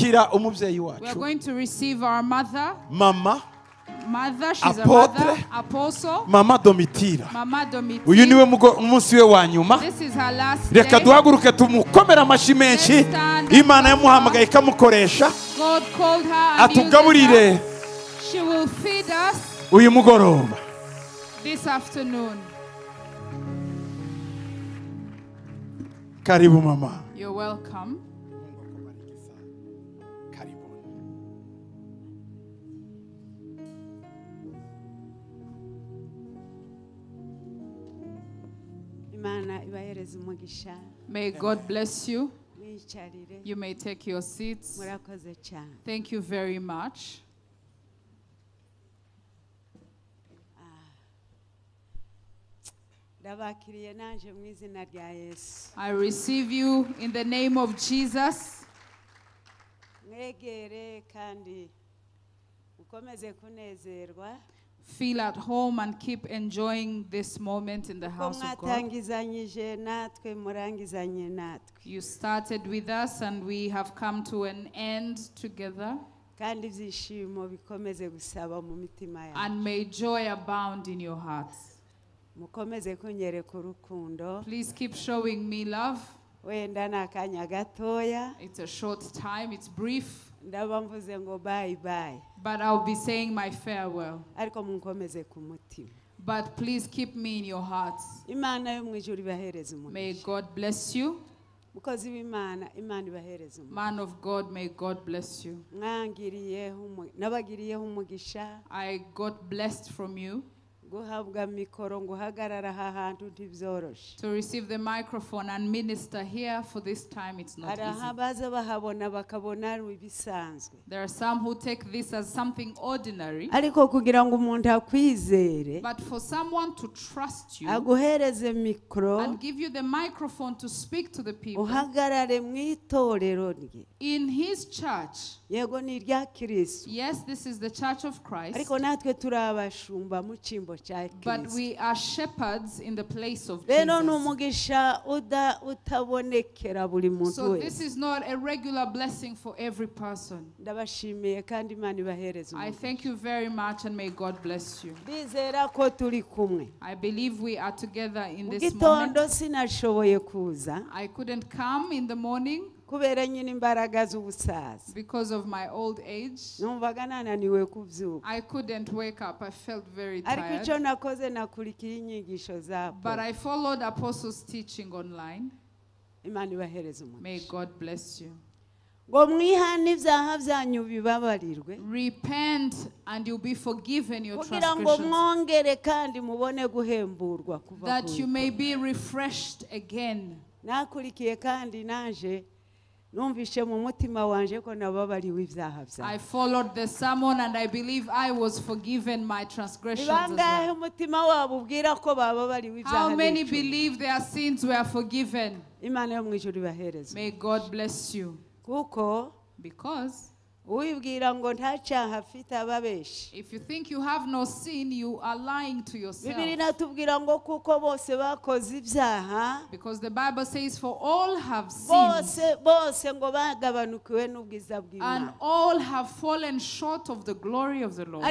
We are going to receive our mother. Mama. Mother, she's Apotre, a mother, apostle. Mama Domitila. Mama Domitila. This is her last day. God called her and she will feed us this afternoon. Karibu mama. You're welcome. May God bless you. You may take your seats. Thank you very much. I receive you in the name of Jesus. Feel at home and keep enjoying this moment in the house of God. You started with us and we have come to an end together. And may joy abound in your hearts. Please keep showing me love. It's a short time, it's brief. But I'll be saying my farewell. But please keep me in your hearts. May God bless you. Man of God, may God bless you. I got blessed from you. To receive the microphone and minister here for this time, it's not easy. There are some who take this as something ordinary. But for someone to trust you and give you the microphone to speak to the people in his church. Yes, this is the church of Christ. But we are shepherds in the place of Jesus. So this is not a regular blessing for every person. I thank you very much and may God bless you. I believe we are together in this moment. I couldn't come in the morning because of my old age. I couldn't wake up. I felt very tired. But I followed Apostles' teaching online. May God bless you. Repent and you'll be forgiven your transgressions, that you may be refreshed again. I followed the sermon and I believe I was forgiven my transgressions as well. How many believe their sins were forgiven? May God bless you. Because if you think you have no sin, you are lying to yourself. Because the Bible says, for all have sinned and all have fallen short of the glory of the Lord.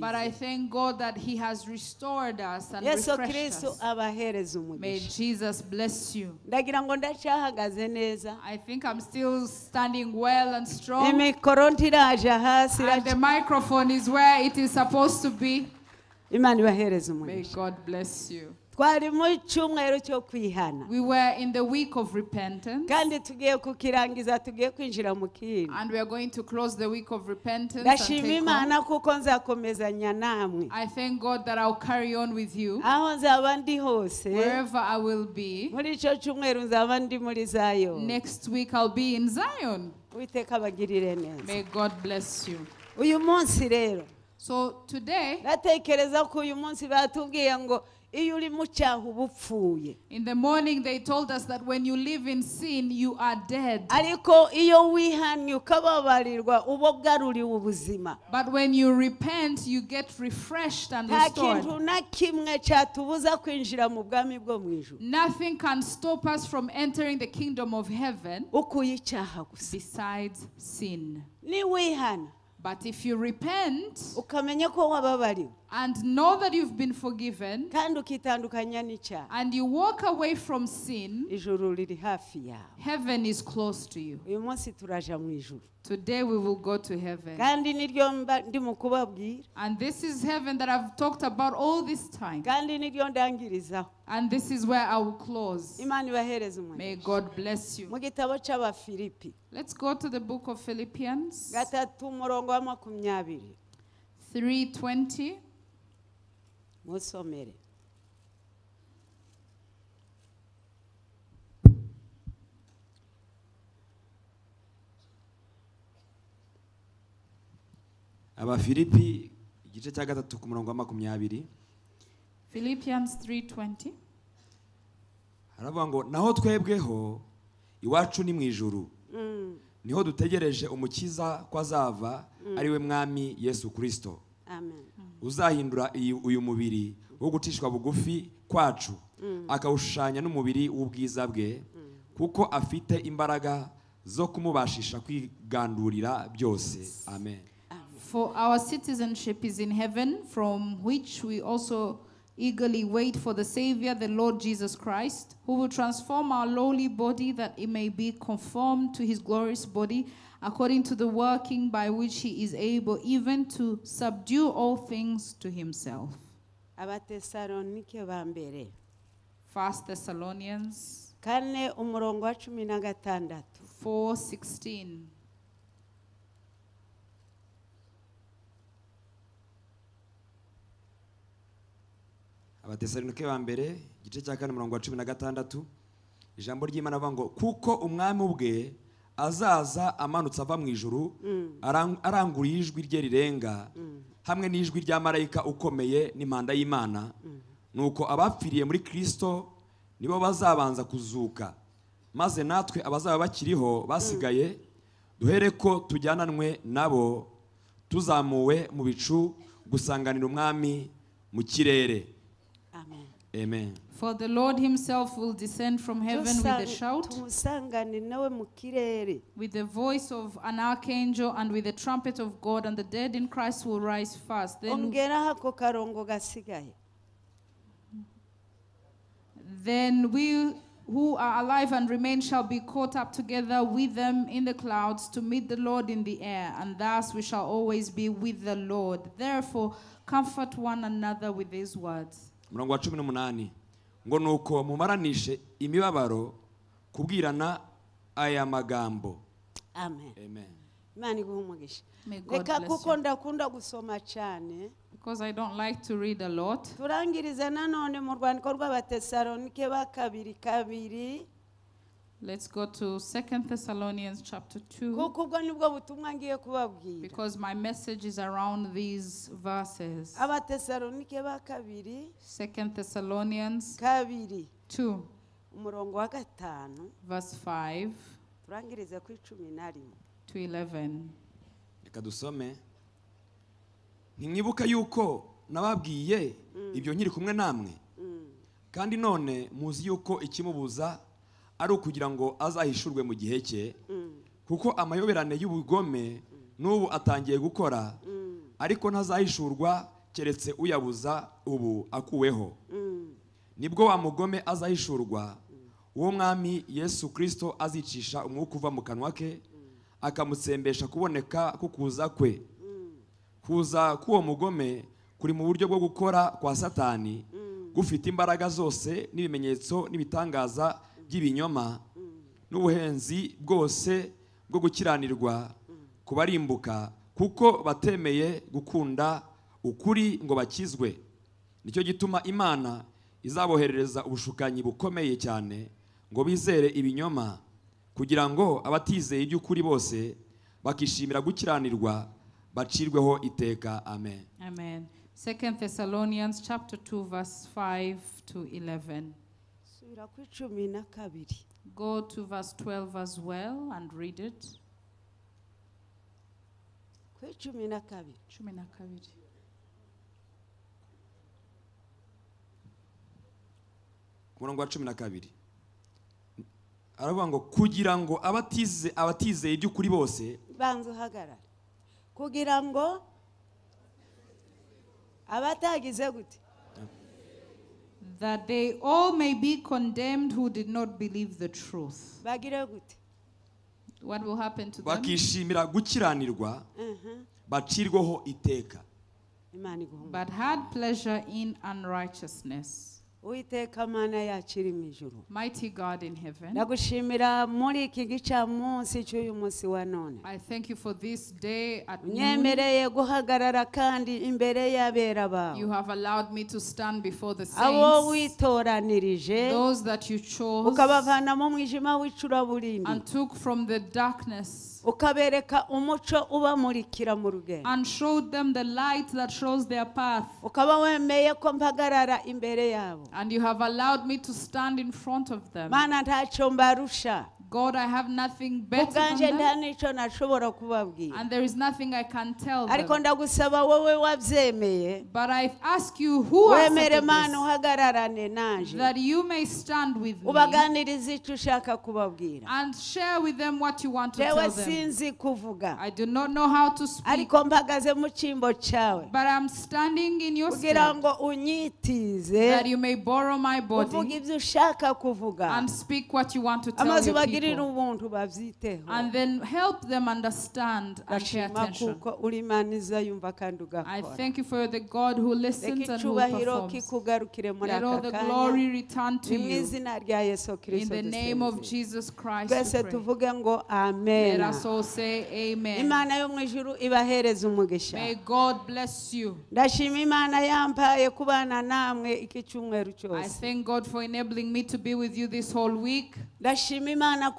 But I thank God that He has restored us and refreshed us. May Jesus bless you. I think I'm still standing well and strong, and the microphone is where it is supposed to be. May God bless you. We were in the week of repentance, and we are going to close the week of repentance. I thank God that I'll carry on with you wherever I will be. Next week I'll be in Zion. May God bless you. So today, In the morning they told us that when you live in sin, you are dead. But when you repent, you get refreshed and restored. Nothing can stop us from entering the kingdom of heaven besides sin. But if you repent and know that you've been forgiven and you walk away from sin, heaven is close to you. Today we will go to heaven. And this is heaven that I've talked about all this time. And this is where I will close. May God bless you. Let's go to the book of Philippians 3:20. Abafilipi igice cya gatatu ku murongo wa 20. Philippians 3:20. Haravuga ngo naho twebweho iwacu ni mwijuru. Niho dutegereje umukiza kwazava ariwe mwami Yesu Kristo. Amen. Uzahindura uyu mubiri wo gutishwa bugufi kwacu akawushanya n'umubiri w'ubwiza bwe kuko afite imbaraga zo kumubashisha kwigandurira byose. Amen. For our citizenship is in heaven, from which we also eagerly wait for the Savior, the Lord Jesus Christ, who will transform our lowly body that it may be conformed to his glorious body, according to the working by which he is able even to subdue all things to himself. 1 Thessalonians 4:16. Abatesalonike ba mbere gice cya 4:16 ijambo ry'Imana bavuga ngo kuko umwami ubwe azaza amanutse ava mu ijuru aranguriye ijwi rye rirenga hamwe n'ijwi rya marayika ukomeye n'impanda y'Imana nuko abapfiriye muri Kristo nibo bazabanza kuzuka maze natwe abazaba bakiriho basigaye duhere ko tujyananwe nabo tuzamuwe mu bicu gusanganira umwami mu kirere. Amen. For the Lord himself will descend from heaven with a shout, with the voice of an archangel and with the trumpet of God, and the dead in Christ will rise first. Then we who are alive and remain shall be caught up together with them in the clouds to meet the Lord in the air, and thus we shall always be with the Lord. Therefore, comfort one another with these words. Murongo wa 18 ngo nuko mumaranishe imibabaro kubwirana aya magambo. Amen. Amen. Imana iguhumugishe. Reka kuko ndakunda gusoma cyane. Because I don't like to read a lot. Turangiriza nanone mu rwandiko rw'Abatesalonike ba 2:2. Let's go to 2 Thessalonians chapter 2. Because my message is around these verses. 2 Thessalonians 2. Verse 5 to 11. Ntimwibuka yuko nababwiye ibyo nkiri kumwe namwe kandi none muzi yuko ikimubuza ari ukugira ngo azahishurwe mu gihe cye kuko amayoberane y'ubugome n'ubu atangiye gukora ariko ntazahishurwa keretse uyabuza ubu akuweho nibwo wa mugome azahishurwa uwo mwami Yesu Kristo azicisha umwuka uva mu kanwa ke akamutsembesha kuboneka kukuza kwe kuza k'uwo mugome kuri mu buryo bwo gukora kwa Satani gufite imbaraga zose n'ibimenyetso n'ibitangaza by'ibinyoma n'ubuhenzi bwose bwo gukiranirwa kubarimbuka kuko batemeye gukunda ukuri ngo bakizwe nicyo gituma Imana izaboherereza ubushukanyi bukomeye cyane ngo bizere ibinyoma kugira ngo abatizeye iby'ukuri bose bakishimira gukiranirwa bacirweho iteka. Amen. Amen. 2 Thessalonians chapter 2 verse 5 to 11. Go to verse 12 as well and read it. Aravuga ngo kugira ngo abatizeye iby'ukuri bose banze hagarara, kugira ngo abatagize gute, that they all may be condemned who did not believe the truth. Bagire gute, what will happen to them? Bakishimira gukiranirwa bacirwaho iteka, but had pleasure in unrighteousness. Mighty God in heaven, I thank you for this day at noon. You have allowed me to stand before the saints, those that you chose and took from the darkness and showed them the light that shows their path. And you have allowed me to stand in front of them. God, I have nothing better than that, and there is nothing I can tell them. But I ask you, who are this, that you may stand with me and share with them what you want to tell them. I do not know how to speak, but I'm standing in your stead, that you may borrow my body and speak what you want to tell them. People. And then help them understand and pay attention. I thank you for the God who listens and who performs. Let all the glory return to you. In the name of Jesus Christ, we pray. Let us all say amen. May God bless you. I thank God for enabling me to be with you this whole week. I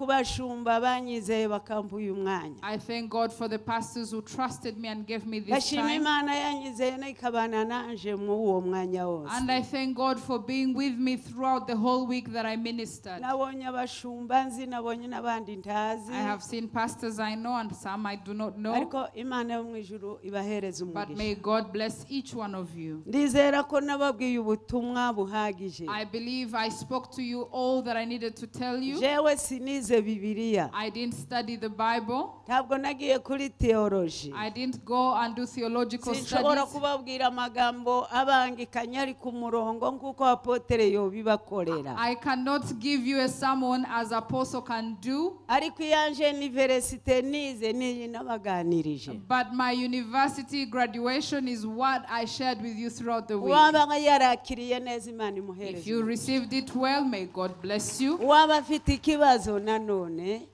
thank God for the pastors who trusted me and gave me this time. And I thank God for being with me throughout the whole week that I ministered. I have seen pastors I know and some I do not know. But may God bless each one of you. I believe I spoke to you all that I needed to tell you. I didn't study the Bible. I didn't go and do theological studies. I cannot give you a sermon as Apostle can do. But my university graduation is what I shared with you throughout the week. If you received it well, may God bless you.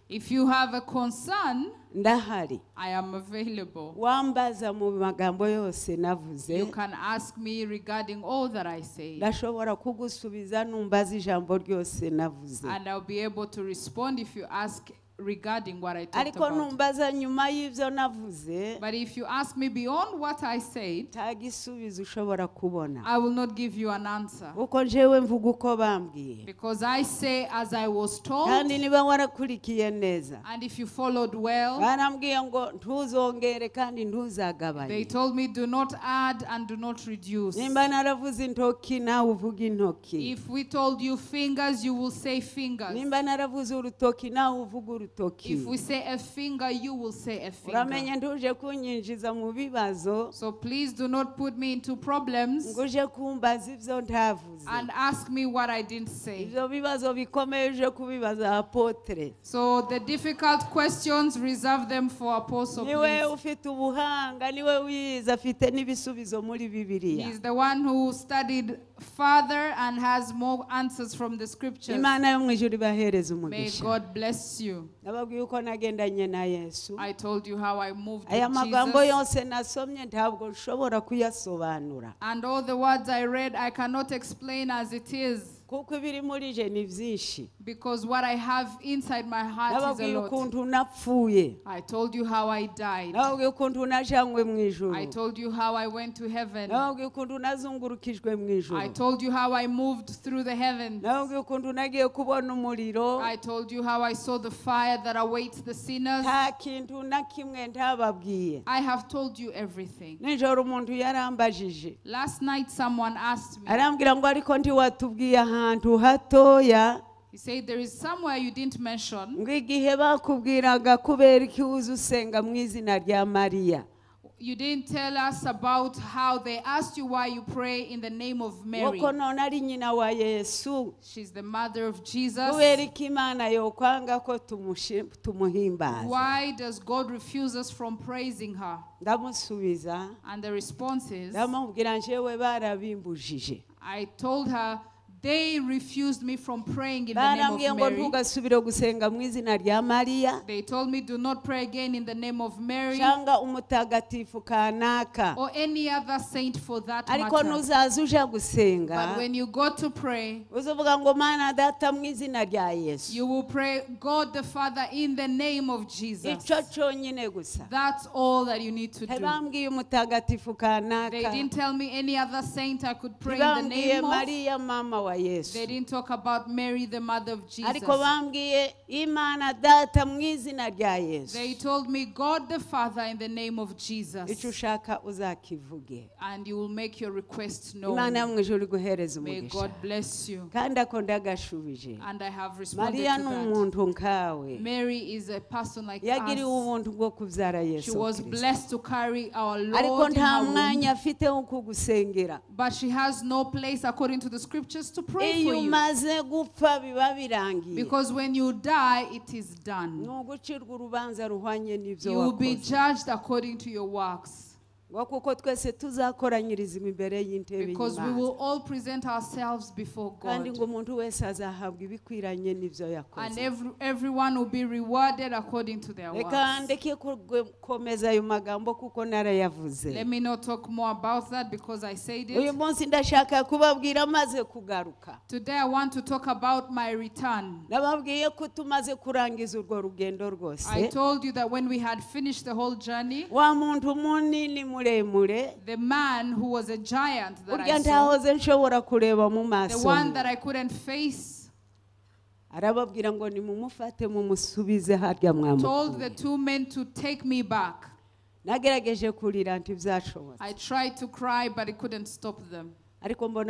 If you have a concern, I am available. You can ask me regarding all that I say, and I'll be able to respond if you ask regarding what I talked about. But if you ask me beyond what I said, I will not give you an answer, because I say as I was told, and if you followed well, they told me do not add and do not reduce. If we told you fingers, you will say fingers. If we say a finger, you will say a finger. So please do not put me into problems and ask me what I didn't say. So the difficult questions, reserve them for Apostle, please. He's the one who studied farther and has more answers from the scriptures. May God bless you. I told you how I moved with Jesus. And all the words I read, I cannot explain as it is. Because what I have inside my heart is a lot. I told you how I died. I told you how I went to heaven. I told you how I moved through the heavens. I told you how I saw the fire that awaits the sinners. I have told you everything. Last night someone asked me, he said, there is somewhere you didn't mention. You didn't tell us about how they asked you why you pray in the name of Mary. She's the mother of Jesus. Why does God refuse us from praising her? And the response is, I told her, they refused me from praying in the name of Mary. They told me, do not pray again in the name of Mary or any other saint for that matter. But when you go to pray, you will pray, God the Father, in the name of Jesus. That's all that you need to do. They didn't tell me any other saint I could pray in the name of. They didn't talk about Mary, the mother of Jesus. They told me, God the Father, in the name of Jesus. And you will make your request known. May God bless you. And I have responded to that. Mary is a person like us. She was blessed to carry our Lord in her womb. But she has no place, according to the scriptures, to pray for you. Because when you die, it is done. You will be judged according to your works. Because we will all present ourselves before God. And everyone will be rewarded according to their works. Let me not talk more about that because I said it. Today I want to talk about my return. I told you that when we had finished the whole journey, the man who was a giant that I saw, the one that I couldn't face, told the two men to take me back. I tried to cry, but it couldn't stop them. But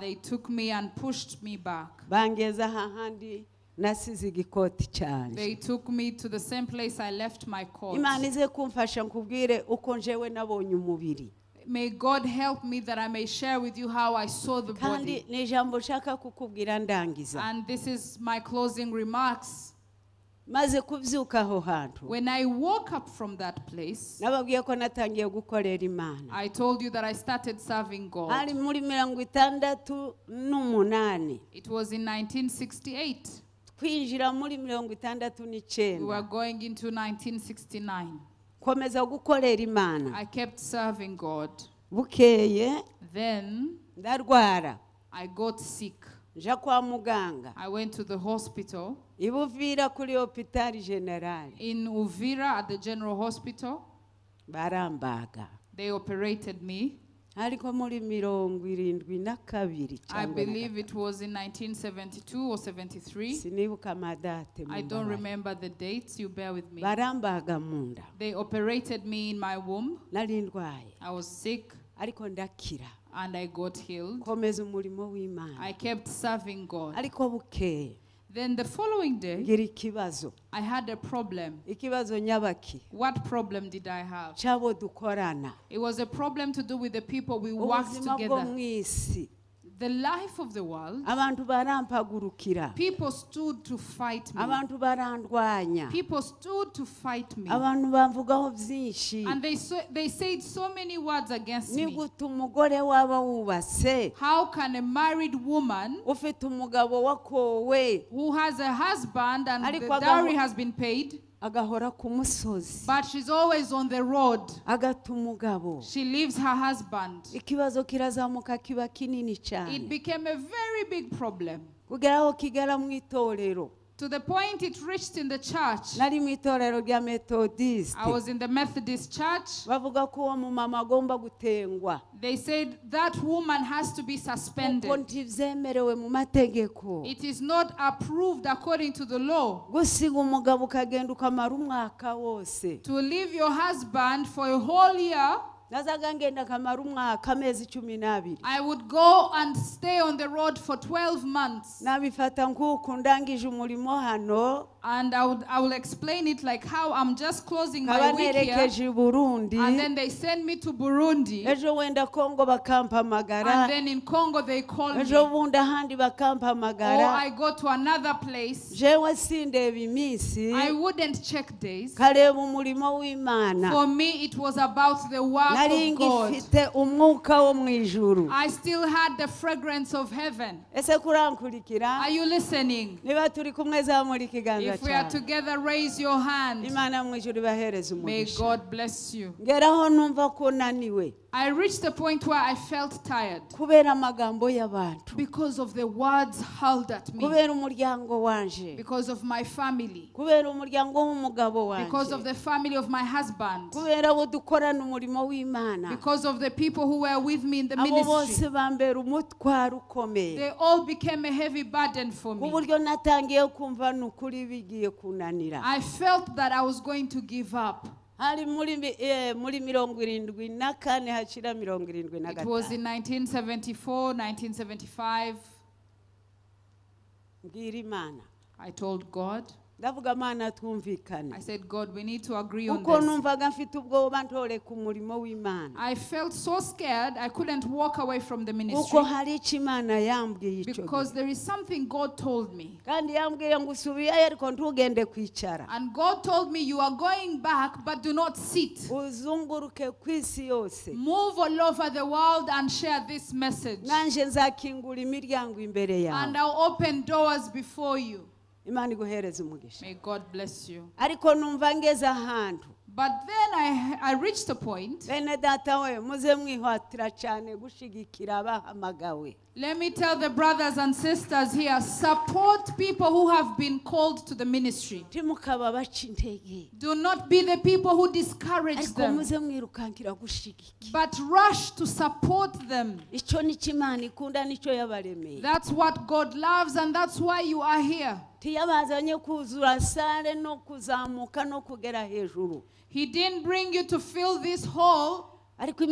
they took me and pushed me back. They took me to the same place I left my coat. May God help me that I may share with you how I saw the body. And this is my closing remarks. When I woke up from that place, I told you that I started serving God. It was in 1968. We were going into 1969. I kept serving God. Then I got sick. I went to the hospital. In Uvira at the General Hospital. They operated me. I believe it was in 1972 or 73. I don't remember the dates. You bear with me. They operated me in my womb. I was sick. And I got healed. I kept serving God. Then the following day, I had a problem. What problem did I have? It was a problem to do with the people we worked together. The life of the world, people stood to fight me. People stood to fight me. And they said so many words against me. How can a married woman who has a husband and the dowry has been paid, But she's always on the road. She leaves her husband. It became a very big problem. To the point it reached in the church. I was in the Methodist church. They said that woman has to be suspended. It is not approved according to the law to leave your husband for a whole year. I would go and stay on the road for 12 months. And I will explain it like how I'm just closing my week here. And then they send me to Burundi. And then in Congo they call me. Or I go to another place. I wouldn't check days. For me it was about the work of God. I still had the fragrance of heaven. Are you listening? If we are together, raise your hand. May God bless you. I reached the point where I felt tired because of the words hurled at me, because of my family, because of the family of my husband, because of the people who were with me in the ministry. They all became a heavy burden for me. I felt that I was going to give up. It was in 1974, 1975. I told God. I said, God, we need to agree on this. I felt so scared, I couldn't walk away from the ministry. Because there is something God told me. And God told me, you are going back, but do not sit. Move all over the world and share this message. And I'll open doors before you. May God bless you. But then I reached a point. Let me tell the brothers and sisters here, support people who have been called to the ministry. Do not be the people who discourage them, but rush to support them. That's what God loves, and that's why you are here. He didn't bring you to fill this hole, but He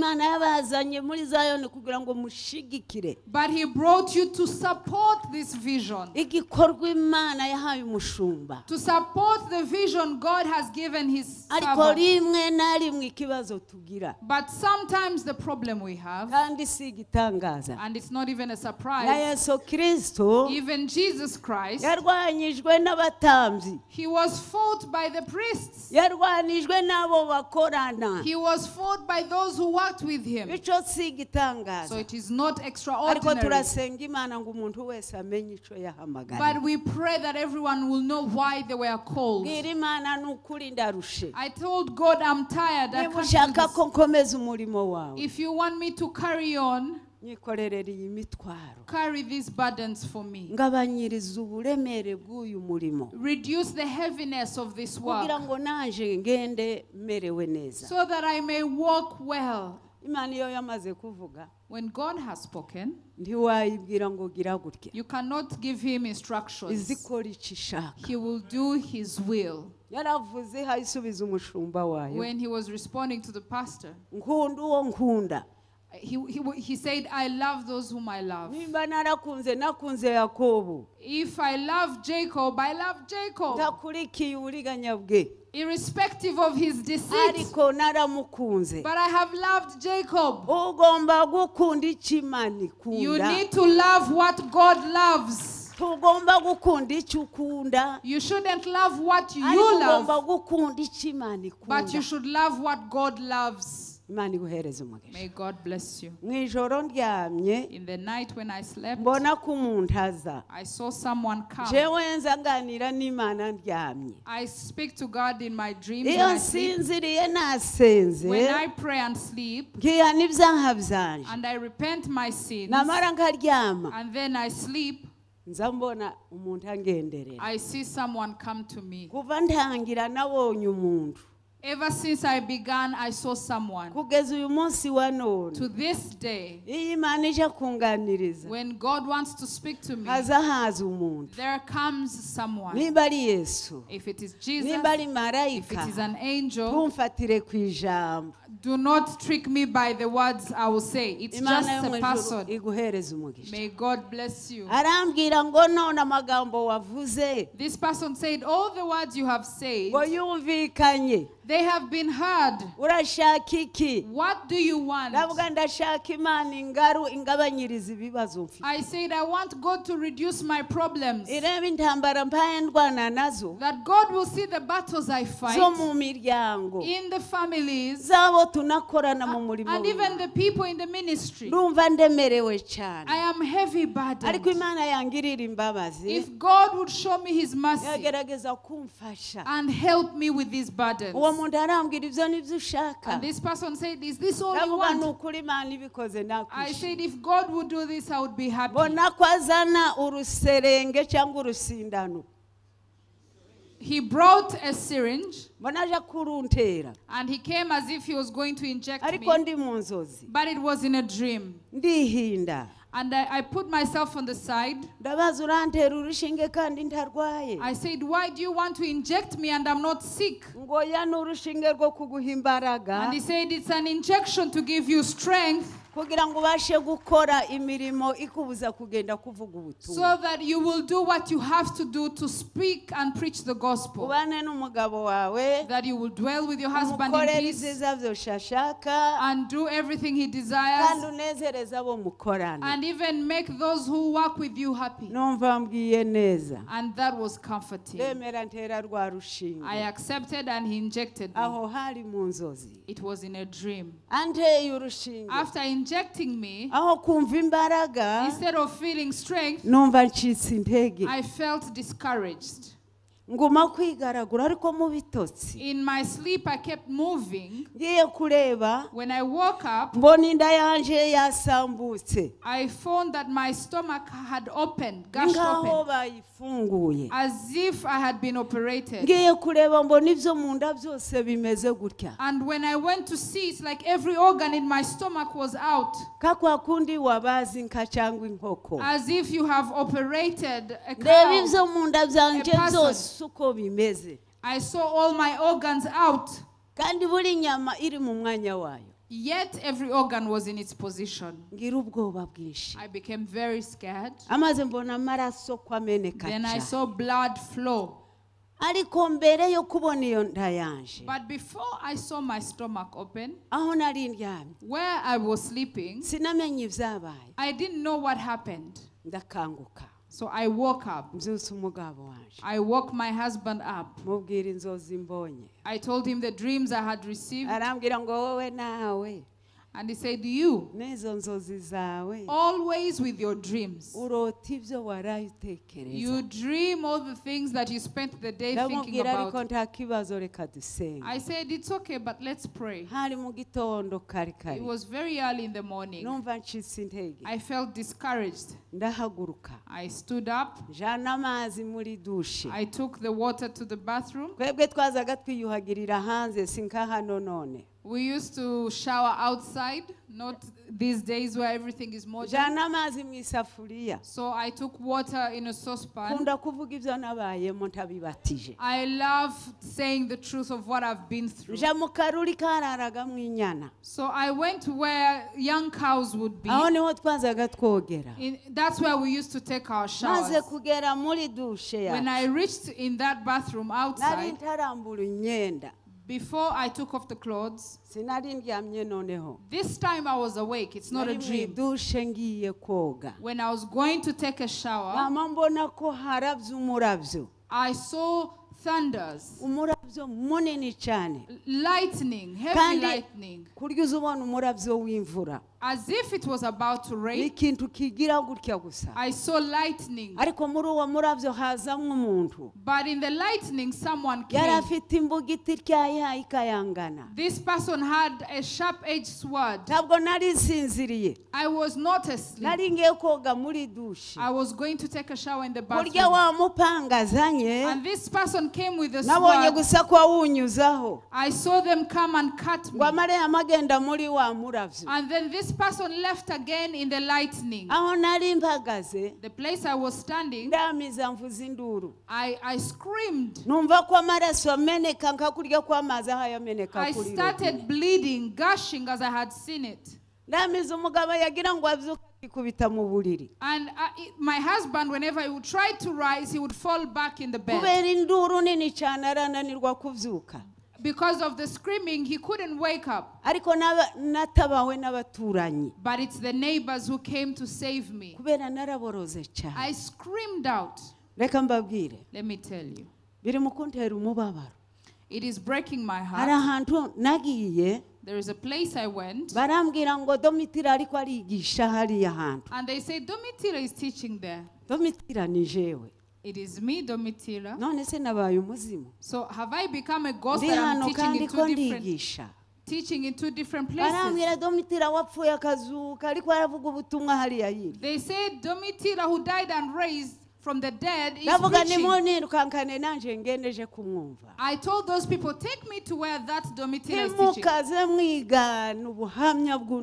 brought you to support this vision, to support the vision God has given His servant. But sometimes the problem we have, and it's not even a surprise, even Jesus Christ, He was fought by the priests. He was fought by those who worked with Him. So it is not extraordinary. But we pray that everyone will know why they were called. I told God, I'm tired. I can't do this. If you want me to carry on, carry these burdens for me. Reduce the heaviness of this work so that I may walk well. When God has spoken, you cannot give Him instructions. He will do His will. When He was responding to the pastor, He said, I love those whom I love. If I love Jacob, I love Jacob. Irrespective of his deceit. But I have loved Jacob. You need to love what God loves. You shouldn't love what you love, but you should love what God loves. May God bless you. In the night when I slept, I saw someone come. I speak to God in my dreams when I sleep. When I pray and sleep, and I repent my sins, and then I sleep, I see someone come to me. Ever since I began, I saw someone. To this day, when God wants to speak to me, there comes someone. If it is Jesus, if it is an angel, do not trick me by the words I will say. It's just a person. May God bless you. This person said, all the words you have said, they have been heard. What do you want? I said, I want God to reduce my problems, that God will see the battles I fight in the families and even the people in the ministry. I am heavy burdened. If God would show me his mercy and help me with these burdens. And this person said, is this all you want? I said, if God would do this, I would be happy. He brought a syringe, and he came as if he was going to inject me, but it was in a dream. And I put myself on the side. I said, why do you want to inject me and I'm not sick? And he said, it's an injection to give you strength, so that you will do what you have to do to speak and preach the gospel, that you will dwell with your husband in peace and do everything he desires, and even make those who work with you happy. And that was comforting. I accepted, and he injected me. It was in a dream. After injecting me, instead of feeling strength, I felt discouraged. In my sleep, I kept moving. When I woke up, I found that my stomach had opened, gashed open, as if I had been operated. And when I went to see, it's like every organ in my stomach was out, as if you have operated a person. I saw all my organs out, yet every organ was in its position. I became very scared. Then I saw blood flow. But before I saw my stomach open, where I was sleeping, I didn't know what happened. So I woke up. I woke my husband up. I told him the dreams I had received. And he said, you, always with your dreams, you dream all the things that you spent the day thinking about. I said, it's okay, but let's pray. It was very early in the morning. I felt discouraged. I stood up. I took the water to the bathroom. We used to shower outside, not these days where everything is modern. So I took water in a saucepan. I love saying the truth of what I've been through. So I went where young cows would be. That's where we used to take our showers. When I reached in that bathroom outside, before I took off the clothes, this time I was awake. It's not a dream. When I was going to take a shower, I saw thunders, lightning, heavy lightning, as if it was about to rain. I saw lightning, but in the lightning someone came. This person had a sharp-edged sword. I was not asleep. I was going to take a shower in the bathroom, and this person came with a sword. I saw them come and cut me, and then this person left again in the lightning. The place I was standing, I screamed. I started bleeding, gushing as I had seen it. And my husband, whenever he would try to rise, he would fall back in the bed. Because of the screaming, he couldn't wake up. But it's the neighbors who came to save me. I screamed out. Let me tell you, it is breaking my heart. There is a place I went, and they say Domitila is teaching there. It is me, Domitila. So have I become a ghost that I'm teaching in two different places? They say Domitila, who died and raised from the dead, is preaching. I told those people, take me to where that Domitila is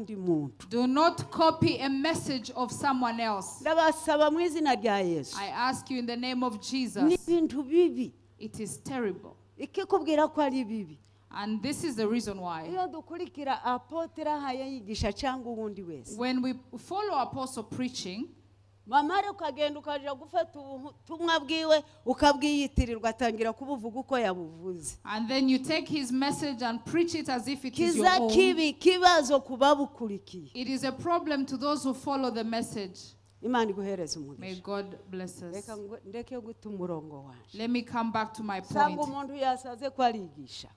teaching. Do not copy a message of someone else. I ask you in the name of Jesus. It is terrible. And this is the reason why, when we follow apostle preaching, and then you take his message and preach it as if it is your own. It is a problem to those who follow the message. May God bless us. Let me come back to my point.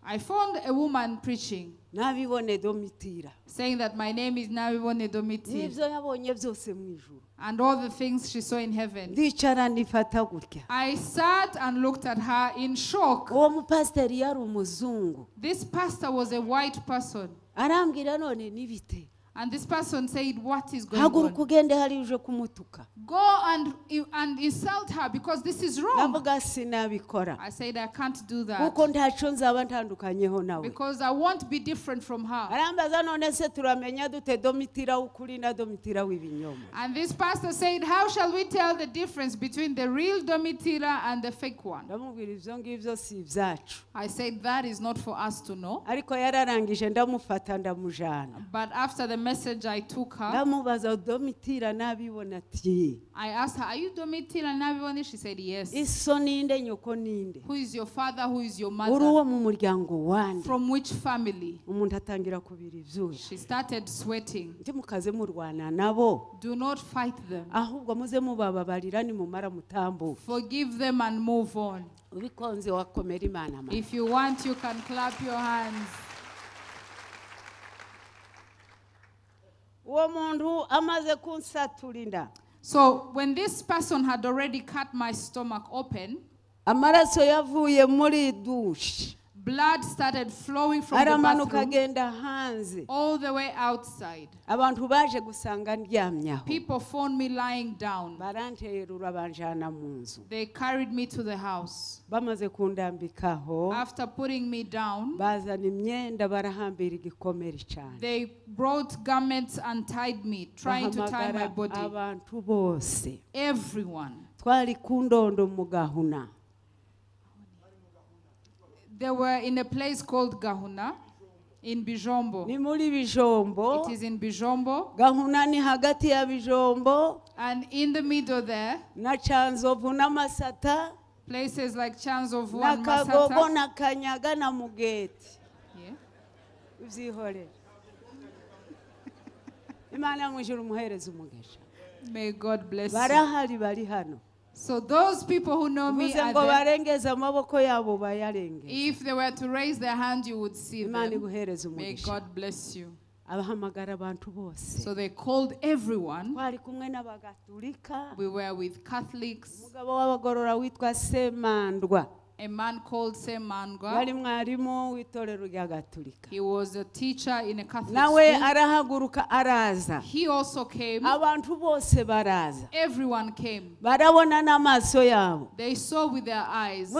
I found a woman preaching, saying that my name is Nabibone Domitila, and all the things she saw in heaven. I sat and looked at her in shock. This pastor was a white person. And this person said, what is going on? Go and insult her, because this is wrong. I said, I can't do that, because I won't be different from her. And this pastor said, how shall we tell the difference between the real Domitila and the fake one? I said, that is not for us to know. But after the message, I took her. I asked her, are you Domitila Nabibone? She said, yes. Who is your father? Who is your mother? From which family? She started sweating. Do not fight them. Forgive them and move on. If you want, you can clap your hands. So when this person had already cut my stomach open, blood started flowing from the bathroom all the way outside. People found me lying down. They carried me to the house. After putting me down, they brought garments and tied me, trying to tie my body. Everyone. They were in a place called Gahuna in Bijombo. It is in Bijombo. Gahuna ni hagati ya Bijombo. And in the middle there, na Chanzovu na Namasata. Places like Chanzovu, Namasata, na Kanyaga na Mugeti. Yeah. Uzihore. Imana mujuru muhereza umugisha. May God bless you. So those people who know me, if they were to raise their hand, you would see them. May God bless you. So they called everyone. We were with Catholics. A man called Semangwa. He was a teacher in a Catholic school. He also came. Everyone came. They saw with their eyes.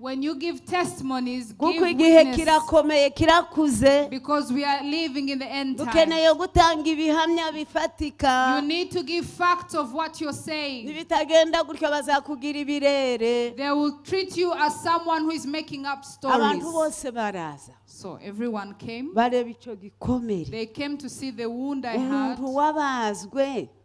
When you give testimonies, give witness. Because we are living in the end time. You need to give facts of what you're saying. They will treat you as someone who is making up stories. So everyone came. They came to see the wound I had.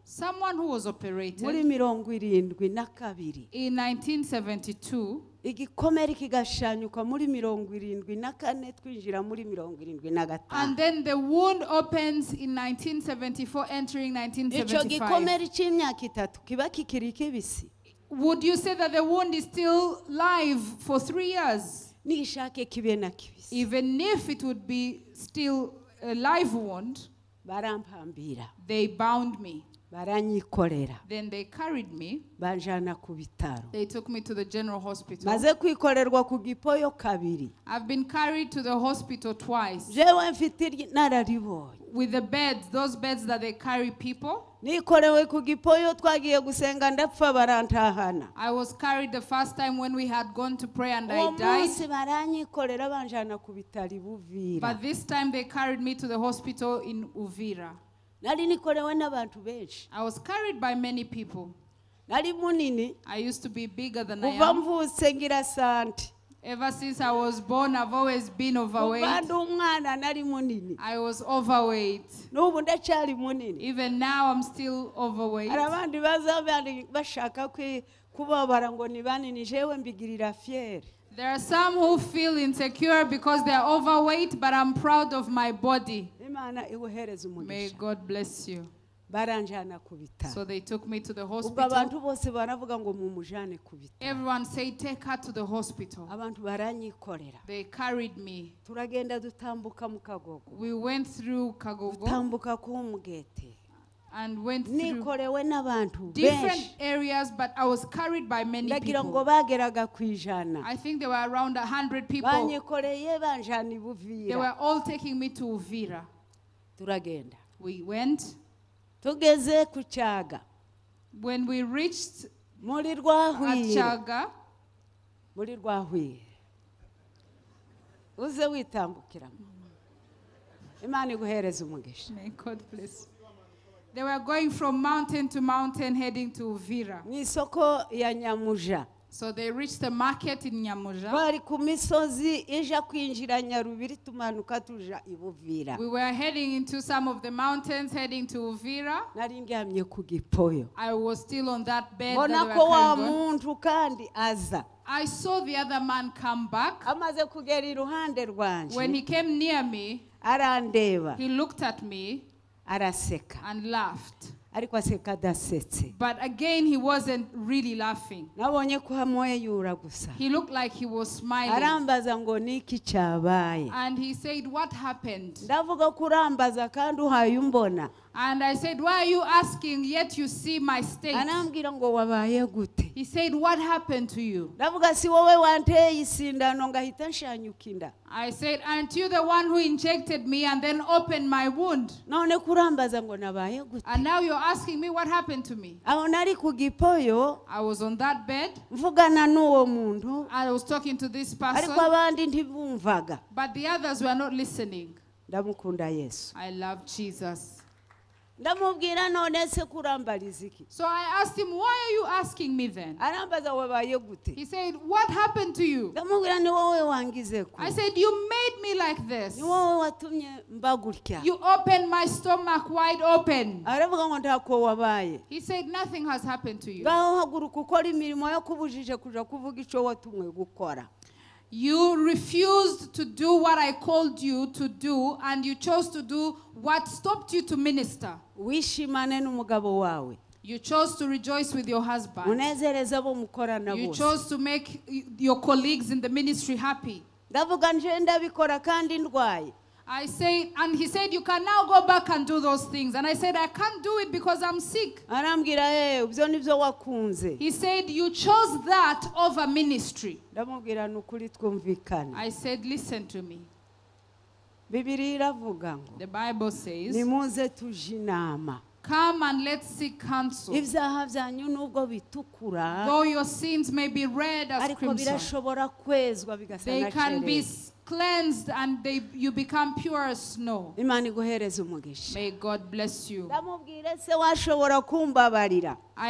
Someone who was operated in 1972. And then the wound opens in 1974, entering 1975. Would you say that the wound is still live for 3 years? Even if it would be still a live wound, they bound me. Then they carried me. They took me to the general hospital. I've been carried to the hospital twice. With the beds, those beds that they carry people. I was carried the first time when we had gone to pray and I died. But this time they carried me to the hospital in Uvira. I was carried by many people. I used to be bigger than I am. Ever since I was born, I've always been overweight. I was overweight. Even now, I'm still overweight. There are some who feel insecure because they are overweight, but I'm proud of my body. May God bless you. So they took me to the hospital. Everyone said, take her to the hospital. They carried me. We went through Kagogo and went through different areas, but I was carried by many people. I think there were around 100 people. They were all taking me to Uvira. We went. When we reached Achaga, may God bless. They were going from mountain to mountain, heading to Uvira. So they reached the market in Nyamuja. We were heading into some of the mountains, heading to Uvira. I was still on that bed. I saw the other man come back. When he came near me, he looked at me and laughed. But again, he wasn't really laughing. He looked like he was smiling. And he said, what happened? And I said, why are you asking, yet you see my state? He said, what happened to you? I said, aren't you the one who injected me and then opened my wound? And now you're asking me what happened to me. I was on that bed. I was talking to this person. But the others were not listening. I love Jesus. So I asked him, why are you asking me then? He said, what happened to you? I said, you made me like this. You opened my stomach wide open. He said, nothing has happened to you. You refused to do what I called you to do, and you chose to do what stopped you to minister. You chose to rejoice with your husband. You chose to make your colleagues in the ministry happy. I say, and he said, you can now go back and do those things. And I said, I can't do it because I'm sick. He said, you chose that over ministry. I said, listen to me. The Bible says, come and let's seek counsel. Though your sins may be red as crimson, they can be cleansed and you become pure as snow. May God bless you. I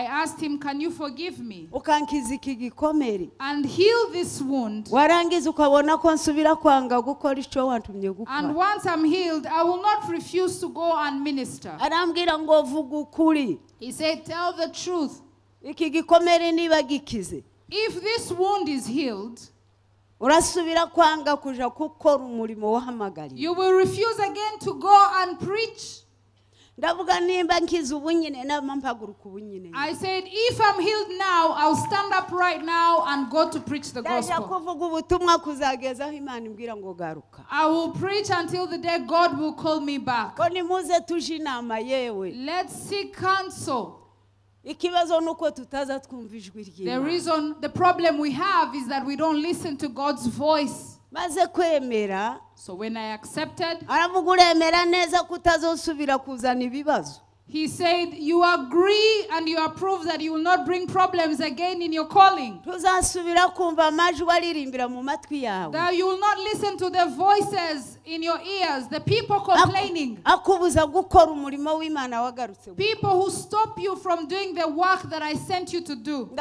asked him, can you forgive me? And heal this wound. And once I'm healed, I will not refuse to go and minister. He said, tell the truth. If this wound is healed, you will refuse again to go and preach. I said, if I'm healed now, I'll stand up right now and go to preach the gospel. I will preach until the day God will call me back. Let's seek counsel. The reason, the problem we have is that we don't listen to God's voice. So when I accepted, he said, you agree and you approve that you will not bring problems again in your calling. That you will not listen to the voices in your ears, the people complaining. People who stop you from doing the work that I sent you to do.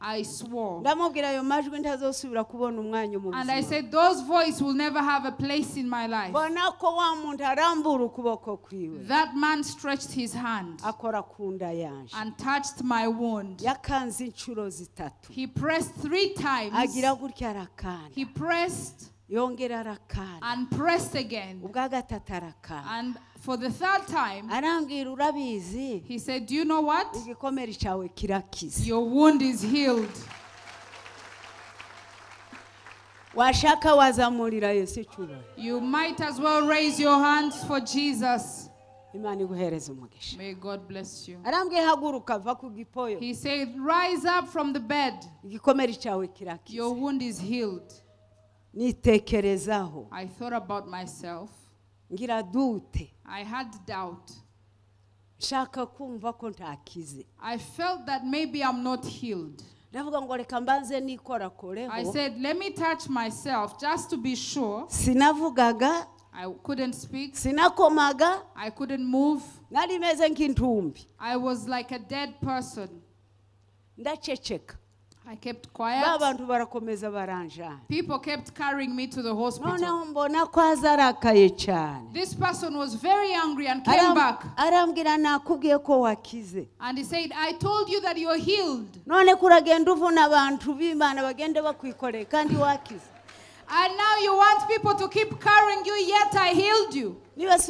I swore. And I said, those voices will never have a place in my life. That man stretched his hand and touched my wound. He pressed 3 times. He pressed and pressed again. And for the 3rd time, he said, do you know what? Your wound is healed. You might as well raise your hands for Jesus. May God bless you. He said, rise up from the bed. Your wound is healed. I thought about myself. I had doubt. I felt that maybe I'm not healed. I said, let me touch myself just to be sure. I couldn't speak. I couldn't move. I was like a dead person. I kept quiet. People kept carrying me to the hospital. This person was very angry and came back. And he said, I told you that you are healed. And now you want people to keep carrying you, yet I healed you. If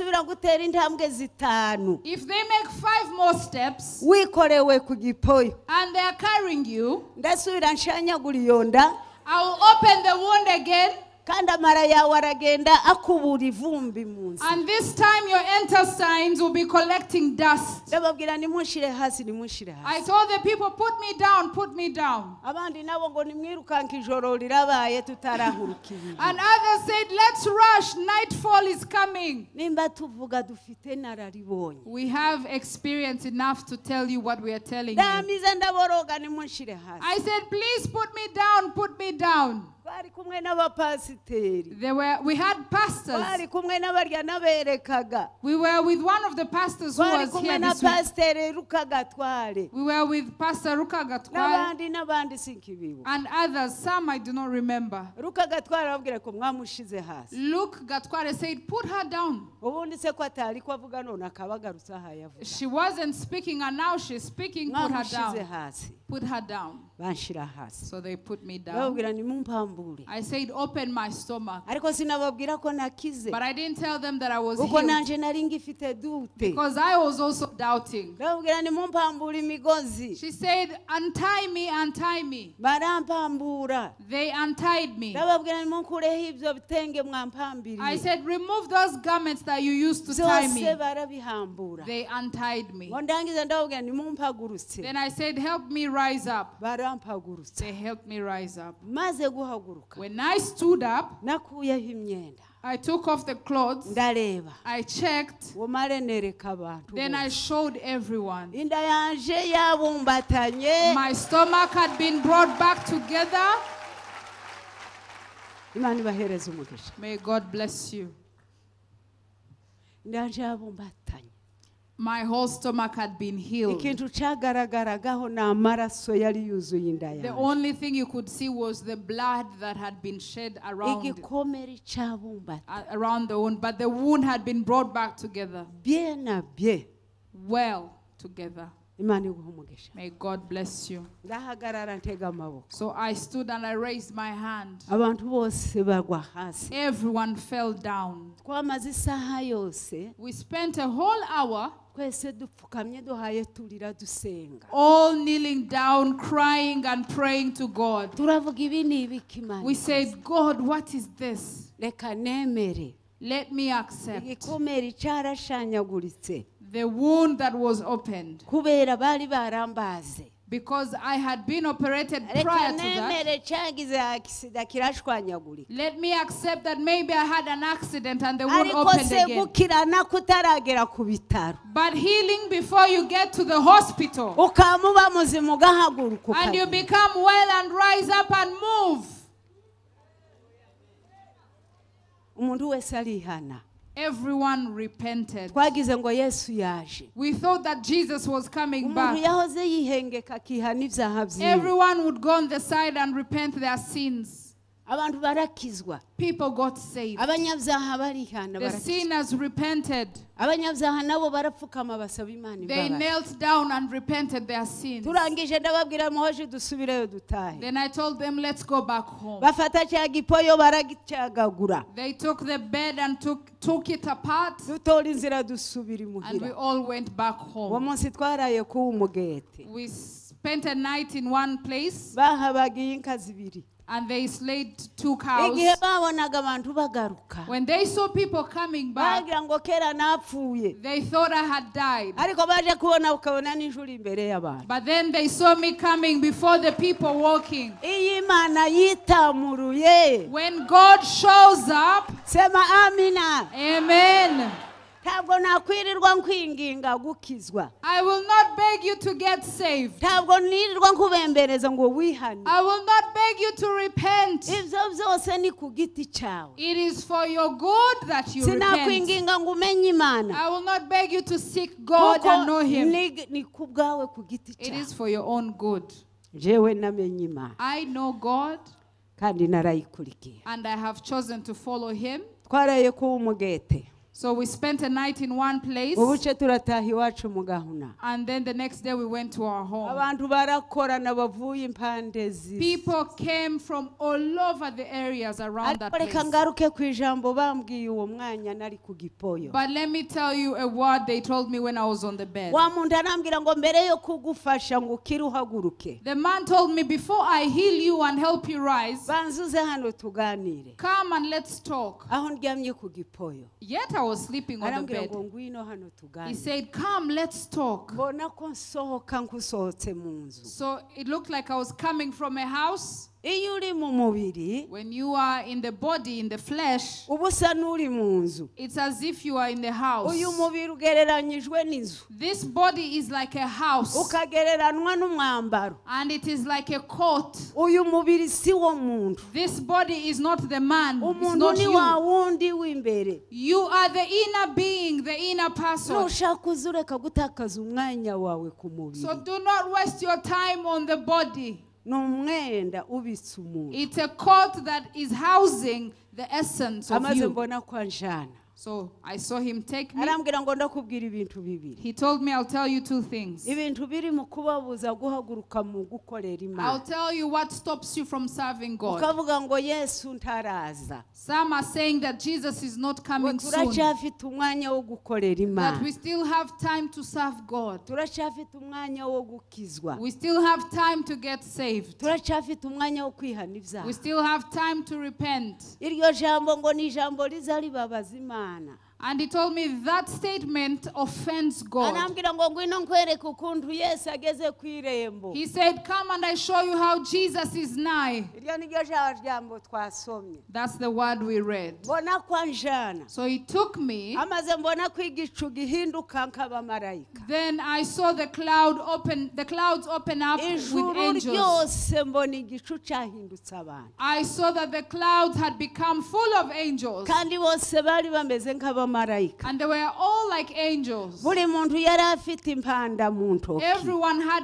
they make 5 more steps and they are carrying you, I will open the wound again. And this time your intestines will be collecting dust. I told the people, put me down, put me down. And others said, let's rush, nightfall is coming. We have experience enough to tell you what we are telling you. I said, please put me down, put me down. We had pastors. We were with one of the pastors who was here this week. We were with Pastor Ruka Gatware and others, some I do not remember. Luke Gatware said, put her down. She wasn't speaking and now she's speaking, put her down. Put her down. So they put me down. I said, open my stomach. But I didn't tell them that I was healed, because I was also doubting. She said, untie me, untie me. They untied me. I said, remove those garments that you used to tie me. They untied me. Then I said, help me rise up. They helped me rise up. When I stood up, I took off the clothes. I checked. Then I showed everyone. My stomach had been brought back together. May God bless you. My whole stomach had been healed. The only thing you could see was the blood that had been shed around the wound, but the wound had been brought back together. Well together. May God bless you. So I stood and I raised my hand. Everyone fell down. We spent a whole hour all kneeling down, crying and praying to God. We said, God, what is this? Let me accept. The wound that was opened, because I had been operated prior to that. Let me accept that maybe I had an accident and the wound opened again. But healing before you get to the hospital, and you become well and rise up and move. Everyone repented. We thought that Jesus was coming back. Everyone would go on the side and repent their sins. People got saved. The sinners repented. They knelt down and repented their sins. Then I told them, let's go back home. They took the bed and took it apart. And we all went back home. We spent a night in one place. And they slayed two cows. When they saw people coming back, they thought I had died. But then they saw me coming before the people walking. When God shows up, amen. I will not beg you to get saved. I will not beg you to repent. It is for your good that you repent. I will not beg you to seek God and know Him. It is for your own good. I know God, and I have chosen to follow Him. So we spent a night in one place, and then the next day we went to our home. People came from all over the areas around that place. But let me tell you a word they told me when I was on the bed. The man told me, before I heal you and help you rise, come and let's talk. Yet I was sleeping on the bed. He said, come, let's talk. So it looked like I was coming from a house. When you are in the body, in the flesh, it's as if you are in the house. This body is like a house, and it is like a coat. This body is not the man, it's not you. You are the inner being, the inner person. So do not waste your time on the body. It's a coat that is housing the essence of you. So I saw him take me. He told me, I'll tell you two things. I'll tell you what stops you from serving God. Some are saying that Jesus is not coming soon. That we still have time to serve God. We still have time to get saved. We still have time to repent. And he told me that statement offends God. He said, come and I show you how Jesus is nigh. That's the word we read. So he took me. Then I saw the clouds open up with angels. I saw that the clouds had become full of angels. And they were all like angels. Everyone had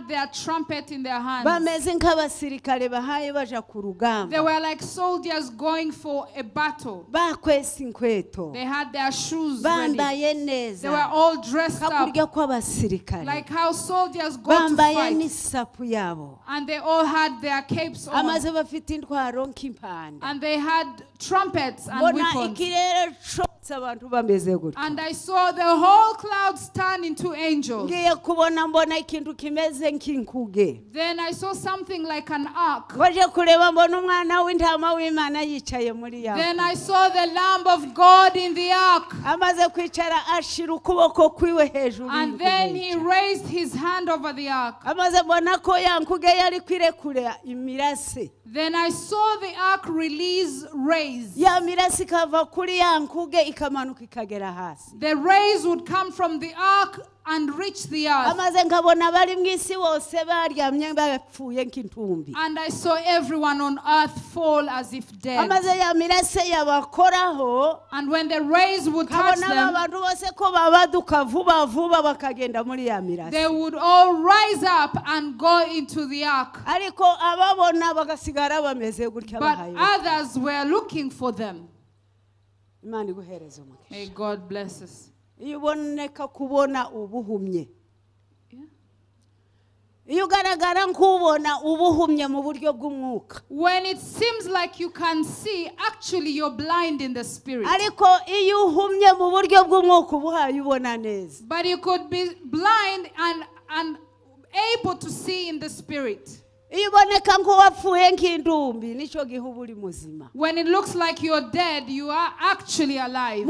their trumpet in their hands. They were like soldiers going for a battle. They had their shoes ready. They were all dressed up like how soldiers go to fight. And they all had their capes on. And they had trumpets and weapons. And I saw the whole clouds turn into angels. Then I saw something like an ark. Then I saw the Lamb of God in the ark. And then he raised his hand over the ark. Then I saw the ark raise. The rays would come from the ark and reach the earth. And I saw everyone on earth fall as if dead. And when the rays would touch them, they would all rise up and go into the ark. But others were looking for them. May God bless us. When it seems like you can see, actually you're blind in the spirit. But you could be blind and able to see in the spirit. When it looks like you're dead, you are actually alive.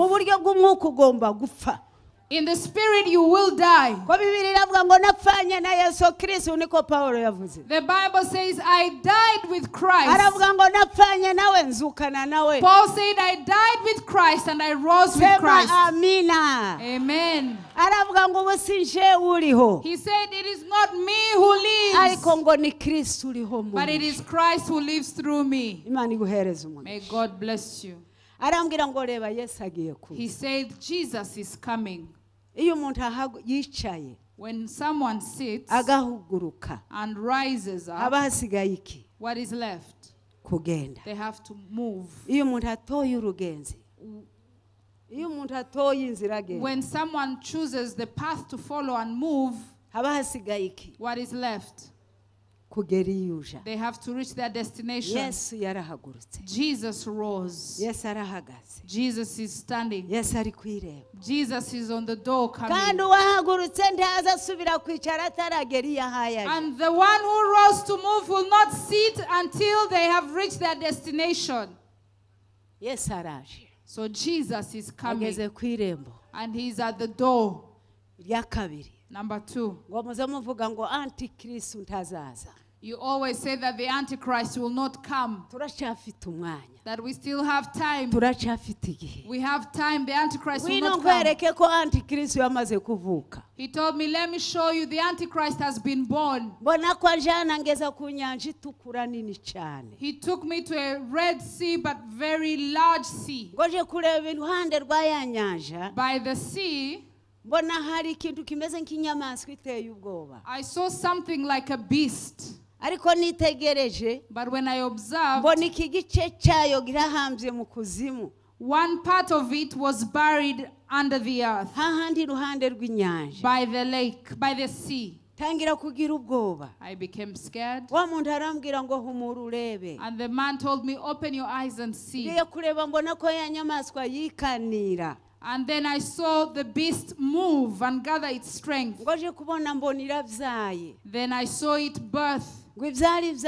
In the spirit, you will die. The Bible says, I died with Christ. Paul said, I died with Christ and I rose with Christ. Amen. He said, it is not me who lives, but it is Christ who lives through me. May God bless you. He said, Jesus is coming. When someone sits and rises up, what is left? They have to move. When someone chooses the path to follow and move, what is left? They have to reach their destination. Jesus rose. Jesus is standing. Jesus is on the door coming. And the one who rose to move will not sit until they have reached their destination. So Jesus is coming. And he's at the door. Number two. You always say that the Antichrist will not come. That we still have time. We have time. The Antichrist will not come. He told me, let me show you the Antichrist has been born. He took me to a red sea, but very large sea. By the sea, I saw something like a beast. But when I observed, One part of it was buried under the earth by the lake, by the sea. I became scared. And the man told me, open your eyes and see. And then I saw the beast move and gather its strength. Then I saw it birth. It birthed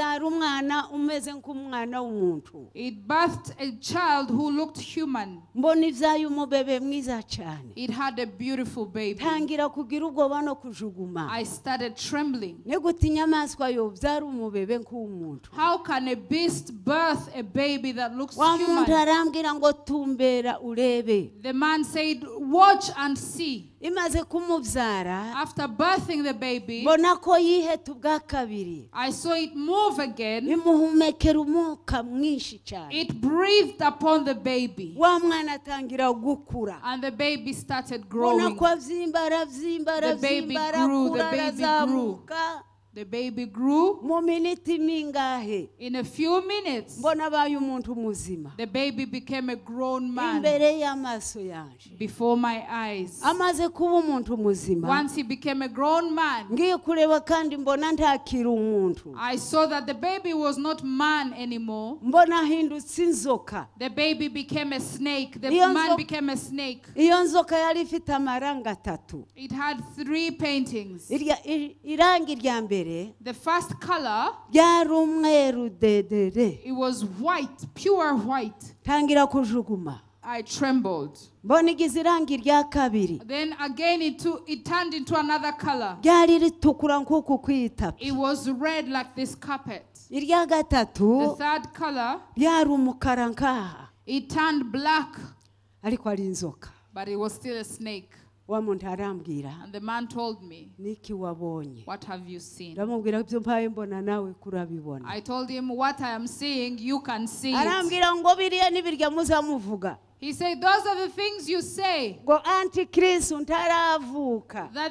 a child who looked human. It had a beautiful baby. I started trembling. How can a beast birth a baby that looks human? The man said, watch and see. After birthing the baby, I saw it move again. It breathed upon the baby. And the baby started growing. The baby grew, the baby grew. The baby grew. In a few minutes, the baby became a grown man before my eyes. Once he became a grown man, I saw that the baby was not man anymore. The baby became a snake. The man became a snake. It had three paintings. The first color, it was white, pure white. I trembled. Then again it turned into another color. It was red like this carpet. The third color, it turned black, but it was still a snake. And the man told me, what have you seen? I told him, what I am seeing, you can see it. He said, those are the things you say, that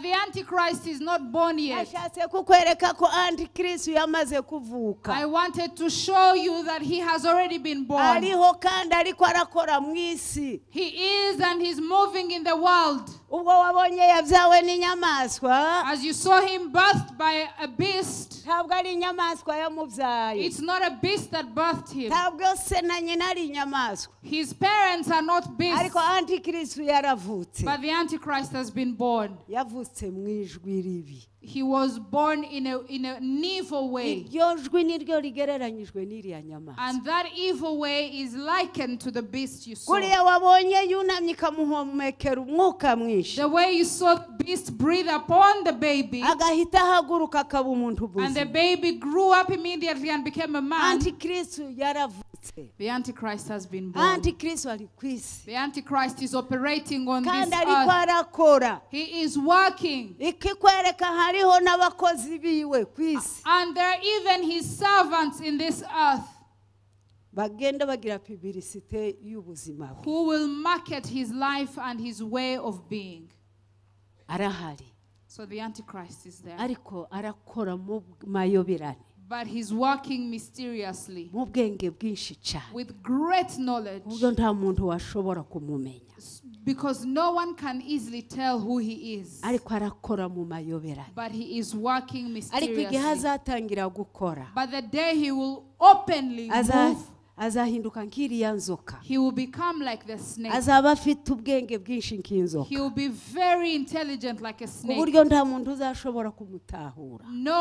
the Antichrist is not born yet. I wanted to show you that he has already been born. He is, and he's moving in the world. As you saw him birthed by a beast, it's not a beast that birthed him. His parents are not beasts, but the Antichrist has been born. He was born in an evil way. And that evil way is likened to the beast you saw. The way you saw the beast breathe upon the baby, and the baby grew up immediately and became a man. The Antichrist has been born. The Antichrist is operating on this earth. He is working. And there are even his servants in this earth who will market his life and his way of being. So the Antichrist is there. But he's working mysteriously with great knowledge, because no one can easily tell who he is. But he is working mysteriously. But the day he will openly move, he will become like the snake. He will be very intelligent like a snake. No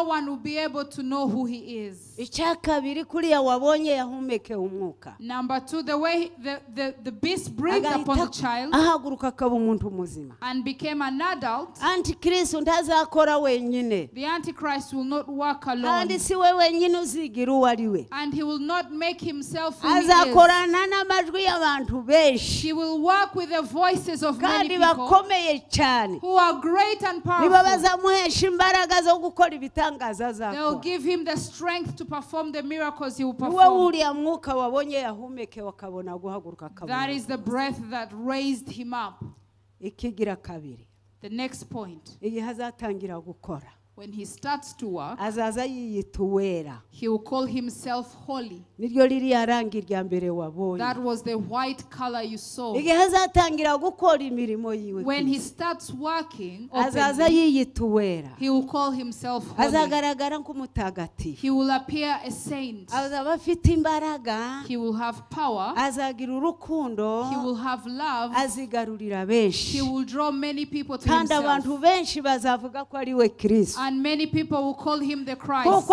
one will be able to know who he is. Number two, the way the beast breathed upon the child and became an adult, the Antichrist will not work alone. And he will not make himself. She will work with the voices of many people who are great and powerful. They will give him the strength to perform the miracles he will perform. That is the breath that raised him up. The next point. When he starts to work, he will call himself holy. That was the white color you saw. When he starts working, openly, he will call himself holy. He will appear a saint. He will have power. He will have love. He will draw many people to himself. And many people will call him the Christ.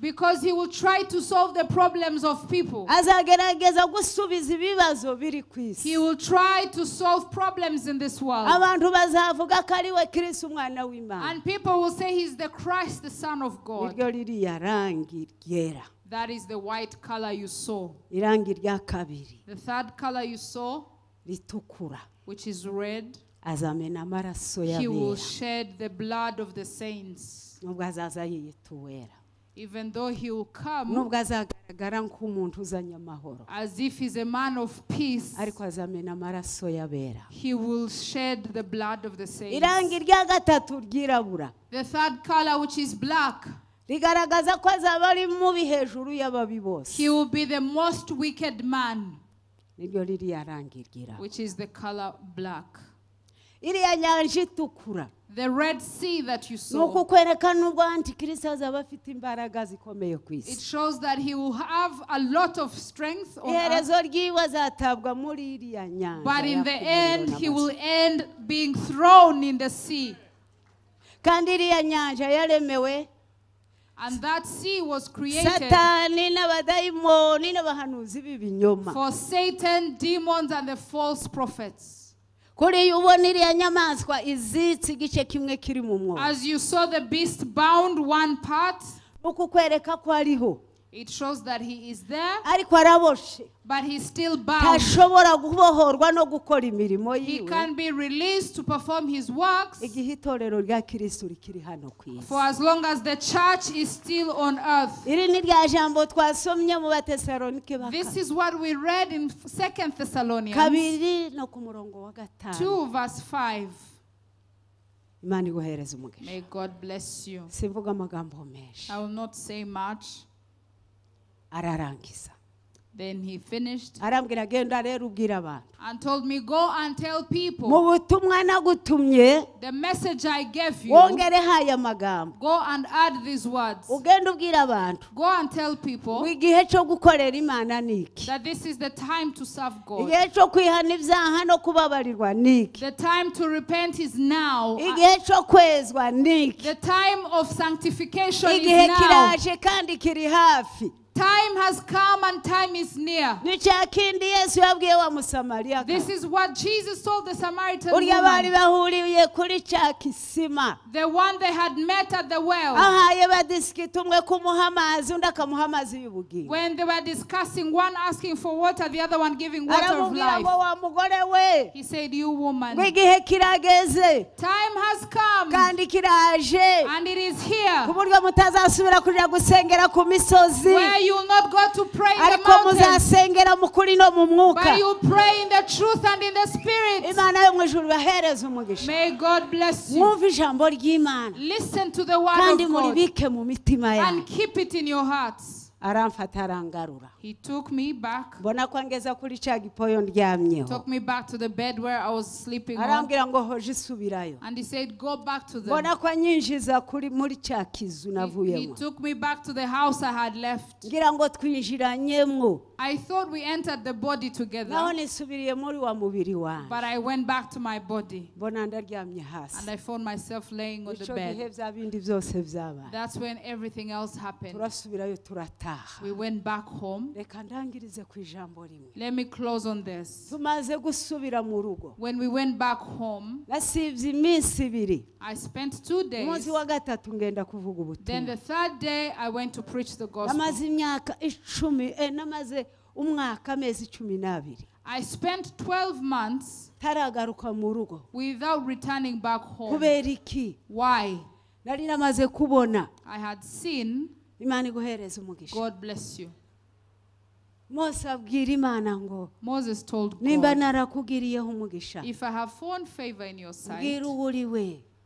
Because he will try to solve the problems of people. He will try to solve problems in this world. And people will say he's the Christ, the Son of God. That is the white color you saw. The third color you saw, which is red. He will shed the blood of the saints. Even though he will come as if he's a man of peace, he will shed the blood of the saints. The third color, which is black, he will be the most wicked man, which is the color black. The Red Sea that you saw, it shows that he will have a lot of strength on earth, but in the end he will end being thrown in the sea. And that sea was created for Satan, demons, and the false prophets. As you saw the beast bound one part, it shows that he is there, but he's still bound. He can be released to perform his works for as long as the church is still on earth. This is what we read in 2 Thessalonians 2 verse 5. May God bless you. I will not say much. Then he finished and told me, go and tell people the message I gave you. Go and add these words. Go and tell people that this is the time to serve God. The time to repent is now. The time of sanctification is now. Time has come and time is near. This is what Jesus told the Samaritan woman, the one they had met at the well. When they were discussing, one asking for water, the other one giving water of life, he said, you woman, time has come and it is here, where you will not go to pray in the mountains, but you pray in the truth and in the Spirit. May God bless you. Listen to the word of God and keep it in your hearts. He took me back. Took me back to the bed where I was sleeping on. And he said, go back to them. He took me back to the house I had left. I thought we entered the body together, but I went back to my body and I found myself laying on the bed. That's when everything else happened. We went back home. Let me close on this. When we went back home, I spent 2 days. Then the third day, I went to preach the gospel. I spent 12 months without returning back home. Why? I had seen. God bless you. Moses told God, if I have found favor in your sight,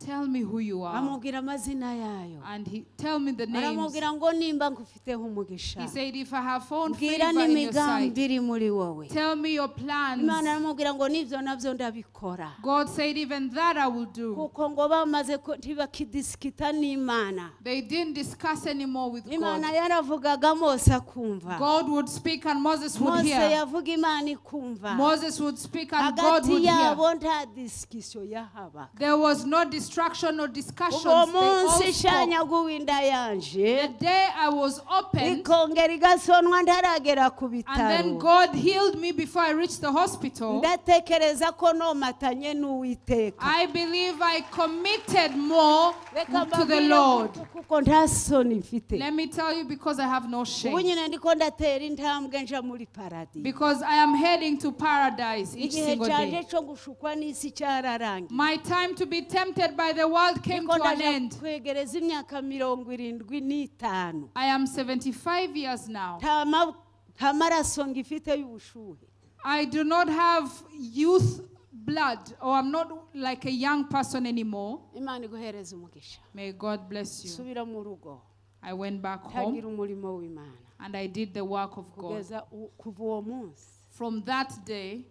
Tell me who you are. And he tell me the names. He said, if I have found favor in your sight, tell me your plans. God said, even that I will do. They didn't discuss anymore with God. God would speak and Moses would hear. Moses would speak and God would hear. There was no distraction or discussion. The day I was opened, and then God healed me before I reached the hospital. I believe I committed more to the Lord. Let me tell you, because I have no shame. Because I am heading to paradise each single day. My time to be tempted by the world came to an end. I am 75 years now. I do not have youth blood, or I'm not like a young person anymore. May God bless you. I went back home and I did the work of God. From that day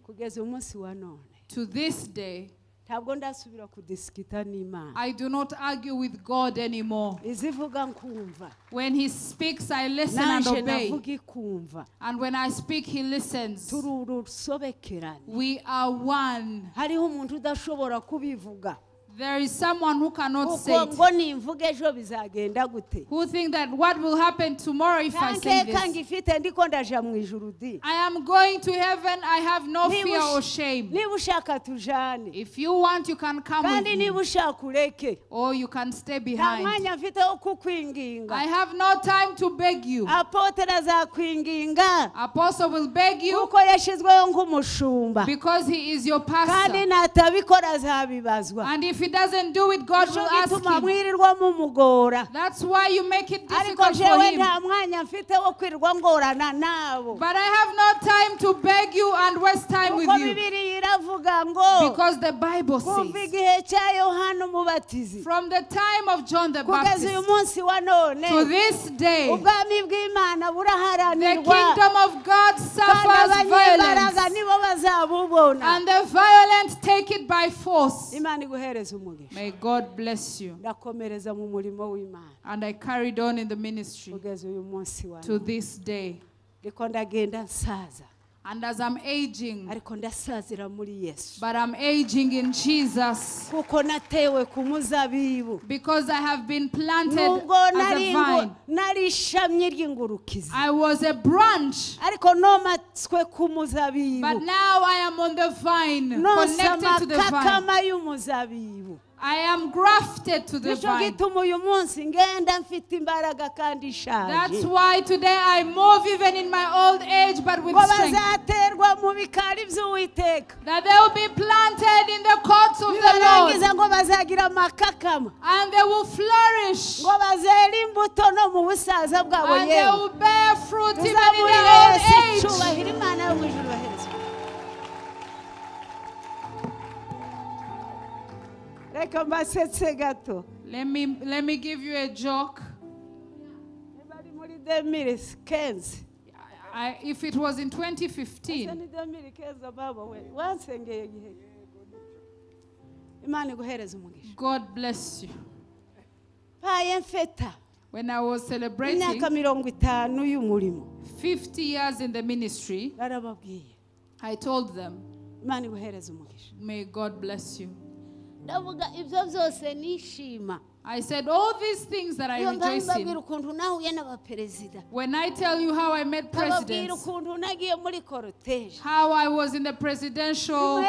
to this day, I do not argue with God anymore. When He speaks, I listen and obey. And when I speak, He listens. We are one. There is someone who cannot say it, who think that what will happen tomorrow if I say this. I am going to heaven. I have no fear or shame. If you want, you can come with me, or you can stay behind. I have no time to beg you. Apostle will beg you because he is your pastor. And if he doesn't do it, God will ask him. That's why you make it difficult for him. But I have no time to beg you and waste time with you. Because the Bible says, from the time of John the Baptist to this day, the kingdom of God suffers violence, and the violent take it by force. May God bless you. And I carried on in the ministry to this day. And as I'm aging, but I'm aging in Jesus, because I have been planted as a vine. I was a branch, but now I am on the vine, connected to the vine. I am grafted to the vine. That's why today I move even in my old age, but with strength. That they will be planted in the courts of the Lord. And they will flourish. And they will bear fruit even in their old age. Let me give you a joke. If it was in 2015, God bless you. When I was celebrating 50 years in the ministry, I told them, may God bless you. I said all these things that I rejoice in. When I tell you how I met presidents, how I was in the presidential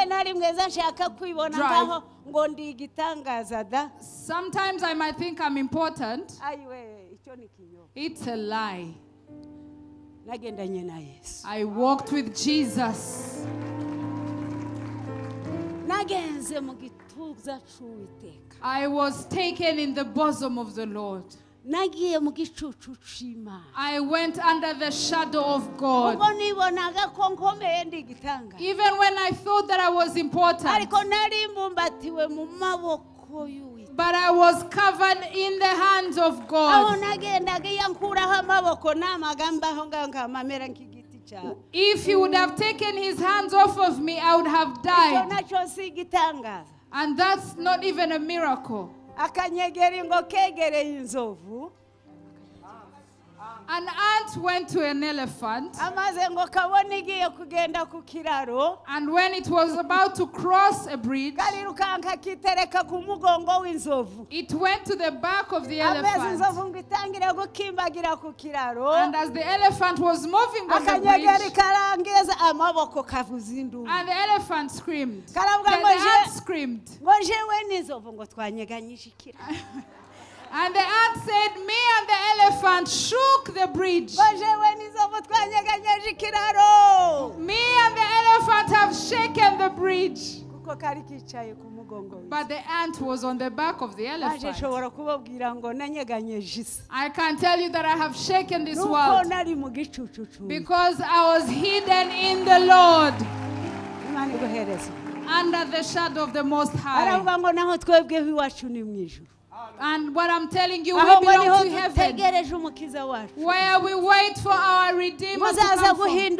drive. Sometimes I might think I'm important. It's a lie. I walked with Jesus. I was taken in the bosom of the Lord. I went under the shadow of God. Even when I thought that I was important, But I was covered in the hands of God. If he would have taken his hands off of me, I would have died. And that's not even a miracle. An ant went to an elephant, and when it was about to cross a bridge, it went to the back of the elephant. And as the elephant was moving on the bridge, and the elephant screamed, the ant screamed. And the ant said, me and the elephant shook the bridge. Me and the elephant have shaken the bridge. But the ant was on the back of the elephant. I can tell you that I have shaken this world because I was hidden in the Lord under the shadow of the Most High. And what I'm telling you, we belong to heaven, where we wait for our Redeemer to come from,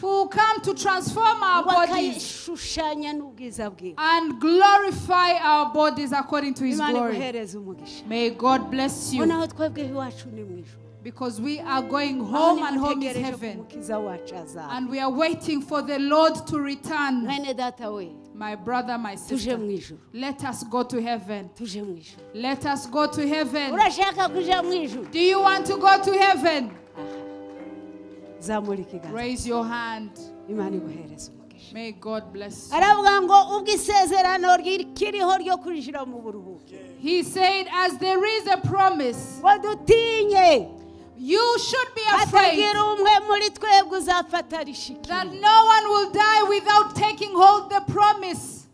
who will come to transform our bodies and glorify our bodies according to His glory. May God bless you. Because we are going home, and home is heaven. And we are waiting for the Lord to return. My brother, my sister, let us go to heaven. Let us go to heaven. Do you want to go to heaven? Raise your hand. May God bless you. He said, as there is a promise, you should be afraid that no one will die without taking hold the promise.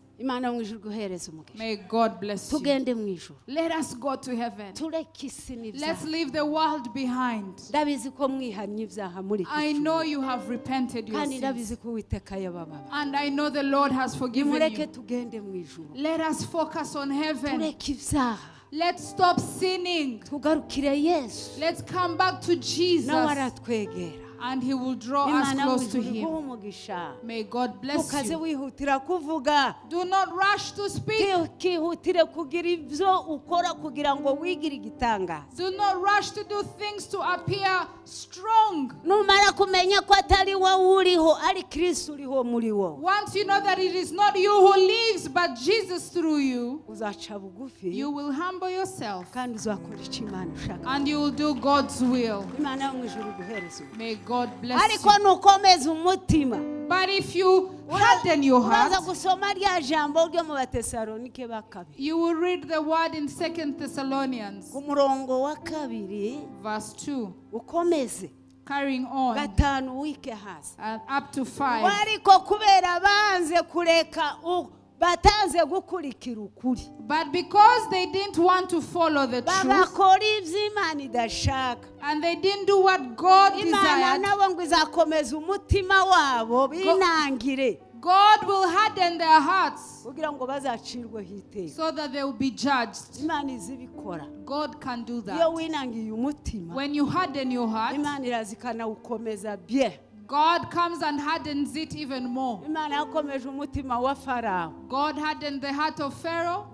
May God bless you. Let us go to heaven. Let's leave the world behind. I know you have repented your sins. And I know the Lord has forgiven you. Let us focus on heaven. Let's stop sinning. Let's come back to Jesus. And He will draw us close to Him. May God bless you. Do not rush to speak. Do not rush to do things to appear strong. Once you know that it is not you who lives, but Jesus through you, you will humble yourself. And you will do God's will. May God bless you. But if you harden your heart, you will read the word in 2 Thessalonians, verse 2, carrying on and up to 5. But because they didn't want to follow the truth, and they didn't do what God desired, God will harden their hearts so that they will be judged. God can do that. When you harden your heart, God comes and hardens it even more. God hardened the heart of Pharaoh.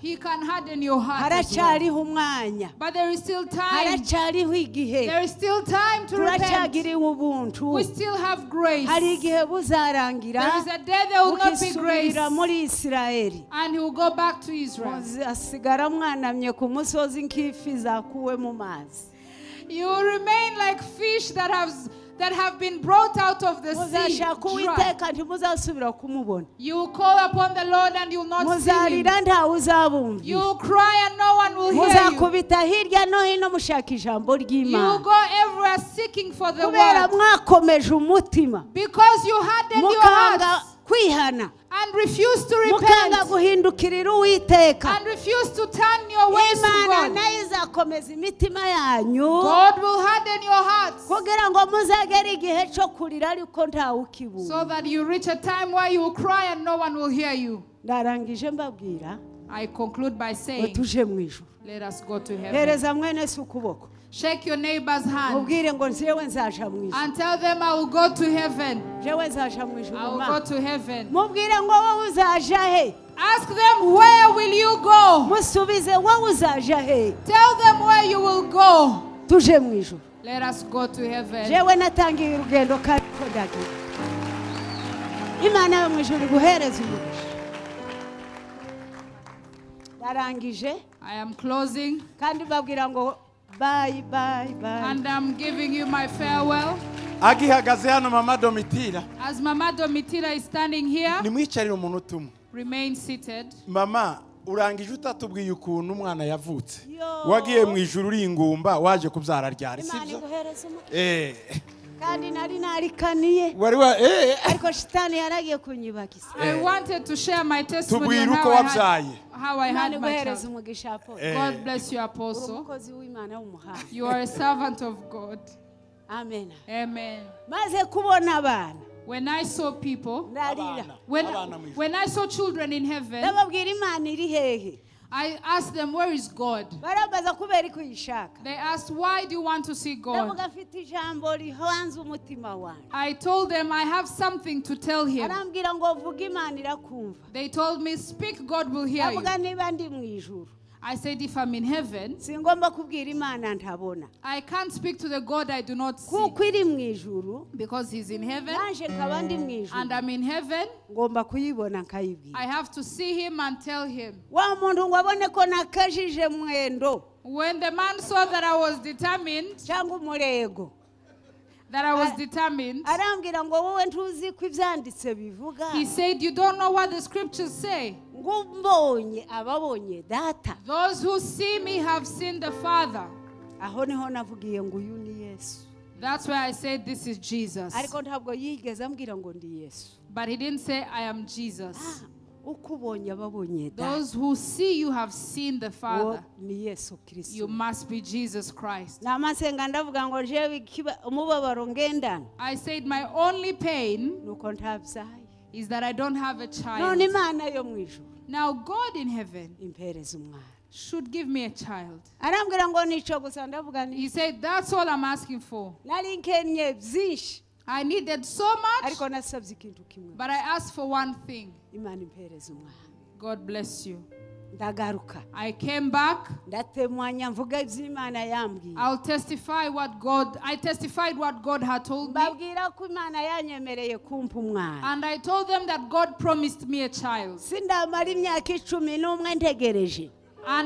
He can harden your heart as well. But there is still time. There is still time to repent. We still have grace. There is a day there will not be grace. And He will go back to Israel. You remain like fish that have been brought out of the sea, dry. You will call upon the Lord and you will not see Him. You will cry and no one will hear you. You will go everywhere seeking for the word. Because you hardened your hearts and refuse to repent and refuse to turn your ways to God, God will harden your hearts so that you reach a time where you will cry and no one will hear you. I conclude by saying, let us go to heaven. Shake your neighbor's hand and tell them, I will go to heaven. I will go to heaven. Ask them, where will you go? Tell them where you will go. Let us go to heaven. I am closing. Bye, bye, bye. And I'm giving you my farewell. As Mama Domitila is standing here, remain seated. Mama, I wanted to share my testimony how I had my child. God bless you, Apostle. You are a servant of God. Amen. Amen. When I saw people, when I saw children in heaven, I asked them, where is God? They asked, why do you want to see God? I told them, I have something to tell him. They told me, speak, God will hear you. I said, if I'm in heaven, I can't speak to the God I do not see, because he's in heaven and I'm in heaven. I have to see him and tell him. When the man saw that I was determined, he said, you don't know what the scriptures say. Those who see me have seen the Father. That's why I said, this is Jesus. But he didn't say, I am Jesus. Those who see you have seen the Father. You must be Jesus Christ. I said, my only pain is that I don't have a child. Now God in heaven should give me a child. He said, that's all I'm asking for. I needed so much, but I asked for one thing. God bless you. I came back. I'll testify what God, I testified what God had told me. And I told them that God promised me a child. And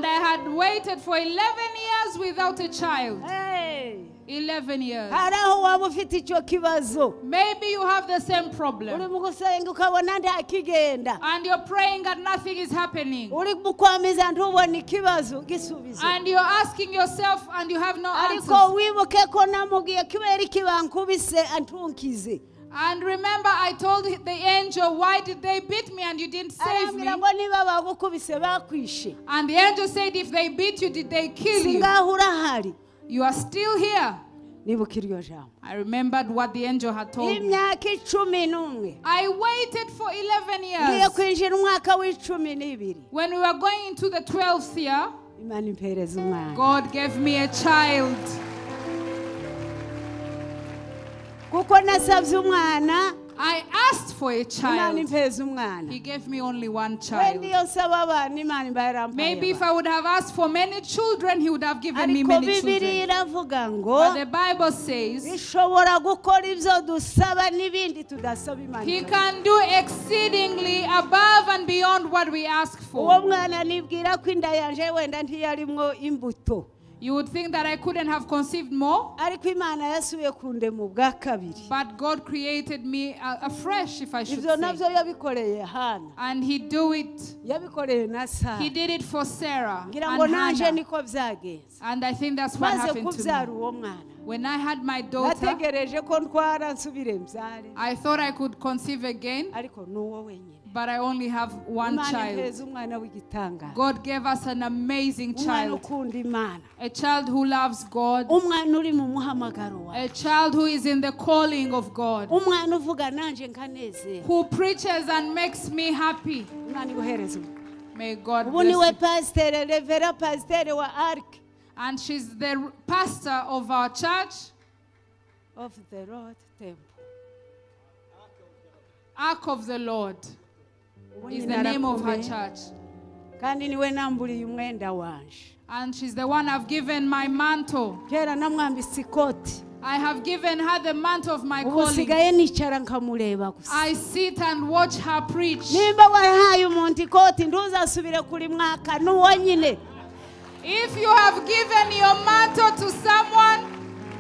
I had waited for 11 years without a child. Hey. 11 years. Maybe you have the same problem. And you're praying and nothing is happening. And you're asking yourself and you have no answers. And remember, I told the angel, why did they beat me and you didn't save me? And the angel said, if they beat you, did they kill you? You are still here. I remembered what the angel had told me. I waited for 11 years. When we were going into the 12th year, God gave me a child. I asked for a child. He gave me only one child. Maybe if I would have asked for many children, he would have given me many children. But the Bible says, he can do exceedingly above and beyond what we ask for. You would think that I couldn't have conceived more. But God created me afresh, if I should say. And he do it. He did it for Sarah and Hannah. And I think that's what happened to me. When I had my daughter, I thought I could conceive again. But I only have one child. God gave us an amazing child. A child who loves God. A child who is in the calling of God. Who preaches and makes me happy. May God bless you. And she's the pastor of our church. Of the Lord Temple. Ark of the Lord is the name of her church. And she's the one I've given my mantle. I have given her the mantle of my calling. I sit and watch her preach. If you have given your mantle to someone,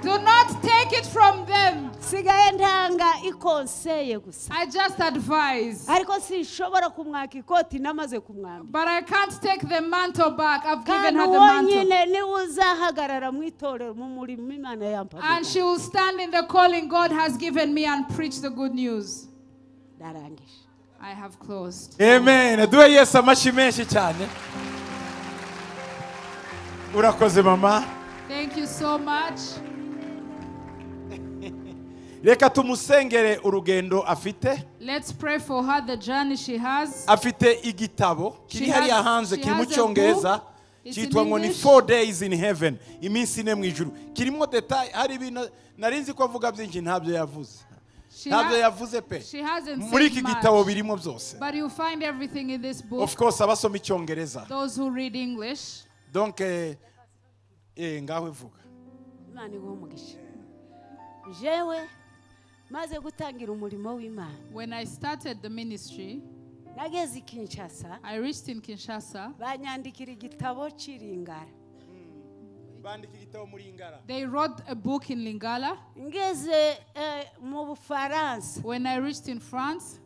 do not take it from them. I just advise. But I can't take the mantle back. I've given her the mantle. And she will stand in the calling God has given me and preach the good news. I have closed. Amen. Thank you so much. Let's pray for her the journey she has. She has a book. It's in English. 4 days in heaven. She hasn't said much, but you find everything in this book. Of course, those who read English. Donc, when I started the ministry, I reached in Kinshasa. They wrote a book in Lingala. When I reached in France,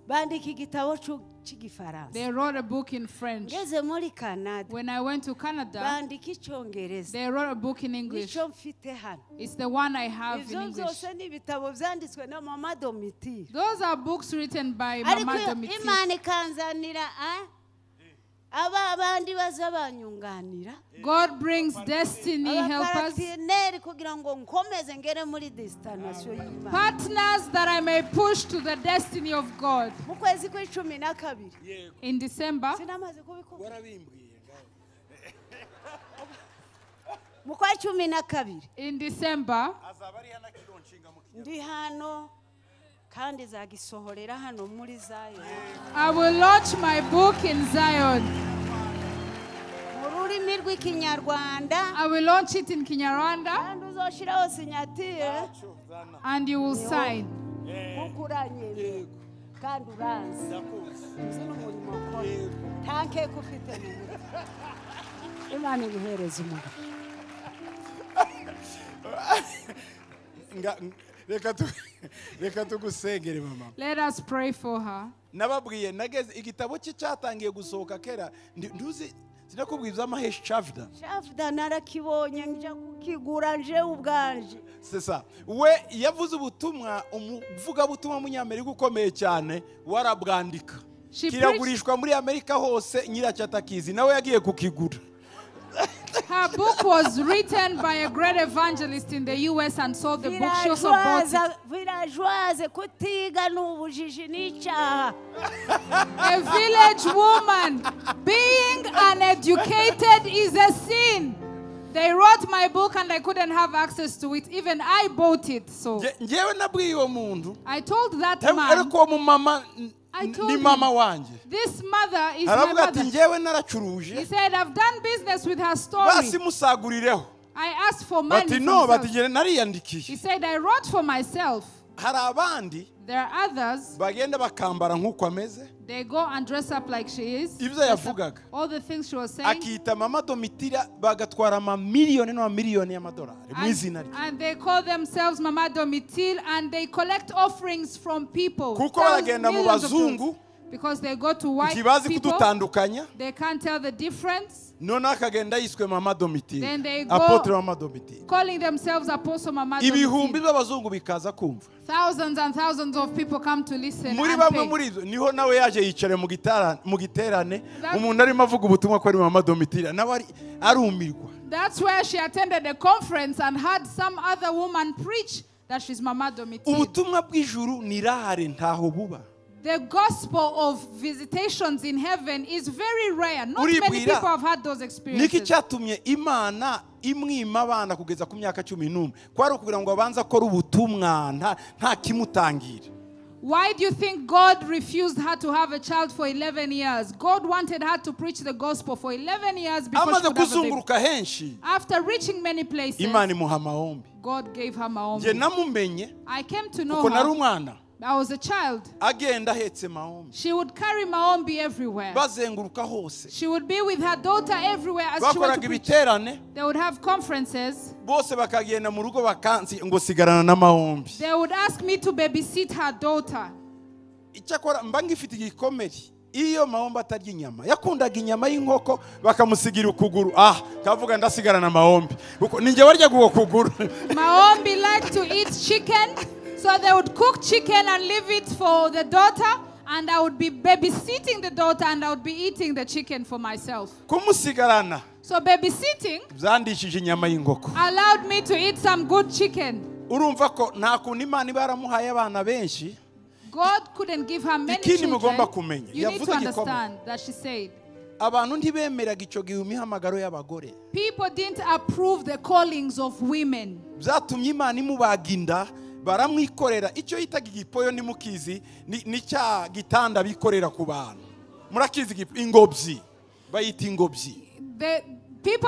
they wrote a book in French. When I went to Canada, they wrote a book in English. It's the one I have in English. Those are books written by Mama Domitila. God brings destiny helpers, partners that I may push to the destiny of God. In December, I will launch my book in Zion. I will launch it in Kinyarwanda, and you will sign. Let us pray for her. Her book was written by a great evangelist in the US and sold the bookshops of a village woman. Being uneducated is a sin. They wrote my book and I couldn't have access to it. Even I bought it. So I told that man. I told him, this mother is my mother. He said, I've done business with her story. I asked for money. No, he said, I wrote for myself. There are others. They go and dress up like she is. All the things she was saying. And they call themselves Mama Domitil, and they collect offerings from people. Because they go to white people. They can't tell the difference. Then they go calling themselves Apostle Mama Domitila. Thousands and thousands of people come to listen and pay. That's where she attended a conference and had some other woman preach that she's Mama Domitila. The gospel of visitations in heaven is very rare. Not many people have had those experiences. Why do you think God refused her to have a child for 11 years? God wanted her to preach the gospel for 11 years before she could have a baby. After reaching many places, God gave her Maombi. I came to know her. I was a child. She would carry Maombi everywhere. She would be with her daughter everywhere as she went to preach. They would have conferences. They would ask me to babysit her daughter. Maombi liked to eat chicken. So they would cook chicken and leave it for the daughter, and I would be babysitting the daughter, and I would be eating the chicken for myself. So babysitting allowed me to eat some good chicken. God couldn't give her many children. You need to understand that she said. People didn't approve the callings of women. The people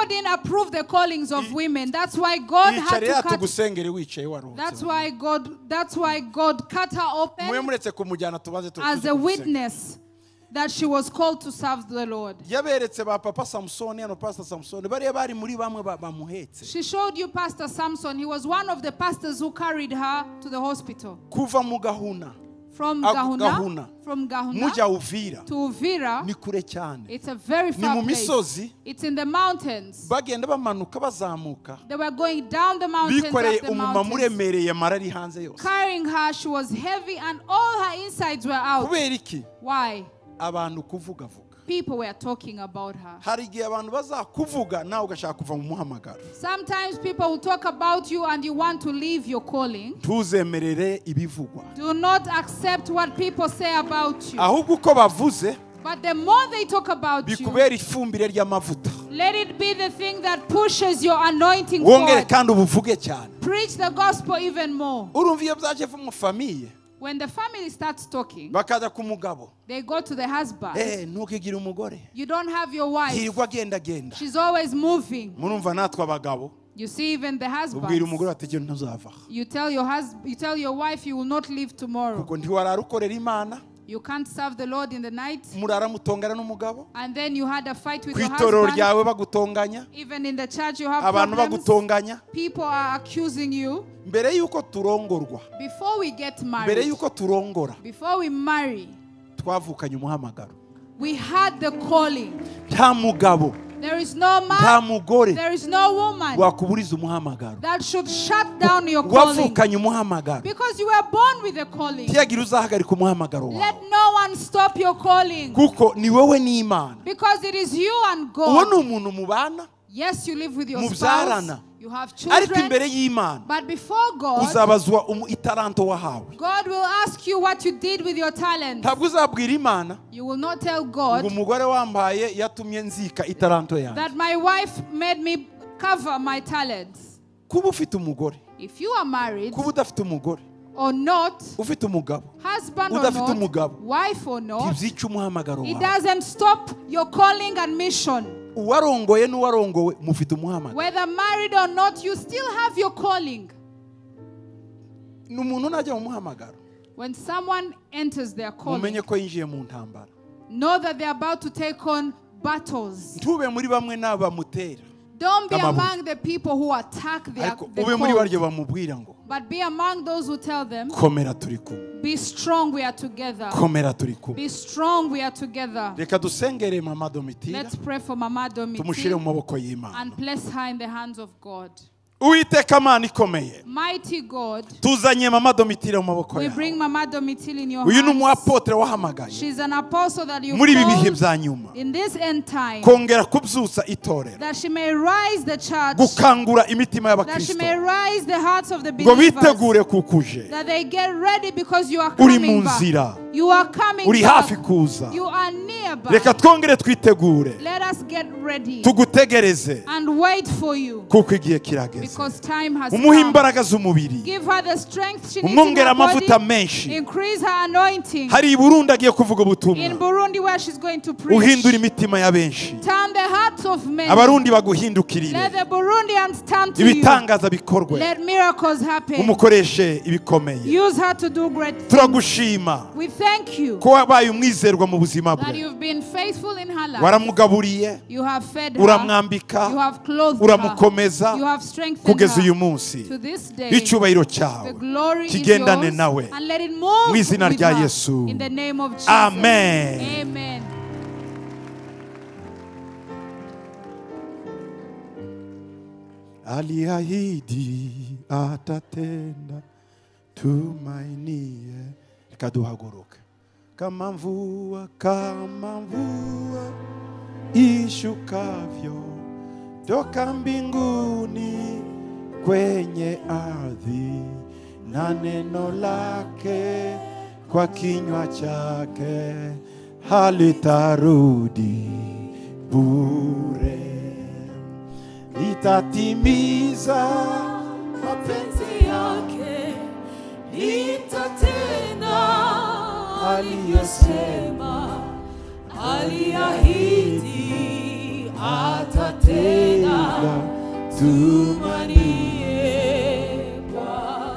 didn't approve the callings of women. That's why God had to cut. That's why God cut her open as a witness that she was called to serve the Lord. She showed you Pastor Samson. He was one of the pastors who carried her to the hospital. From Gahuna to Uvira. It's a very far place. It's in the mountains. They were going down the mountains Carrying her, she was heavy and all her insides were out. Why? People were talking about her. Sometimes people will talk about you and you want to leave your calling. Do not accept what people say about you. But the more they talk about you, let it be the thing that pushes your anointing forward. Preach the gospel even more. When the family starts talking, they go to the husband. You don't have your wife. She's always moving. You see, even the husband. You tell your wife you will not leave tomorrow. You can't serve the Lord in the night. And then you had a fight with your husband. Even in the church you have problems. People are accusing you. Before we get married, before we marry, we had the calling. There is no man, there is no woman that should shut down your calling, because you were born with a calling. Let no one stop your calling, because it is you and God. Yes, you live with your spouse, you have children, but before God, God will ask you what you did with your talent. You will not tell God that my wife made me cover my talents. If you are married or not, husband or not, wife or not, it doesn't stop your calling and mission. Whether married or not, you still have your calling. When someone enters their calling, know that they are about to take on battles. Don't be among the people who attack their calling, but be among those who tell them, be strong, we are together. Be strong, we are together. Let's pray for Mama Domitila and place her in the hands of God. Mighty God, we bring Mama Domitila in your hands. She's an apostle that you called in this end time, that she may rise the church, that she may rise the hearts of the believers, that they get ready because you are coming back. You are coming back. You are nearby. Let us get ready and wait for you, because time has come. Give her the strength she needs in her body. Increase her anointing. In Burundi, where she's going to preach, turn the hearts of men. Let the Burundians turn to you. Let miracles happen. Use her to do great things. We thank you that you've been faithful in her life. You have fed her. You have clothed her. You have strengthened her. To this day, the glory is yours, and let it move with her. In the name of Jesus. Amen. Amen. Aliahidi atatenda tumaini. Kaduhaguruka kama mvua ishukavyo toka mbinguni kwenye ardhi, na neno lake kwa kinywa chake halitarudi bure, litatimiza mapenzi yake, litatenda aliyosema, aliahidi atatenda, tumanie Bwana.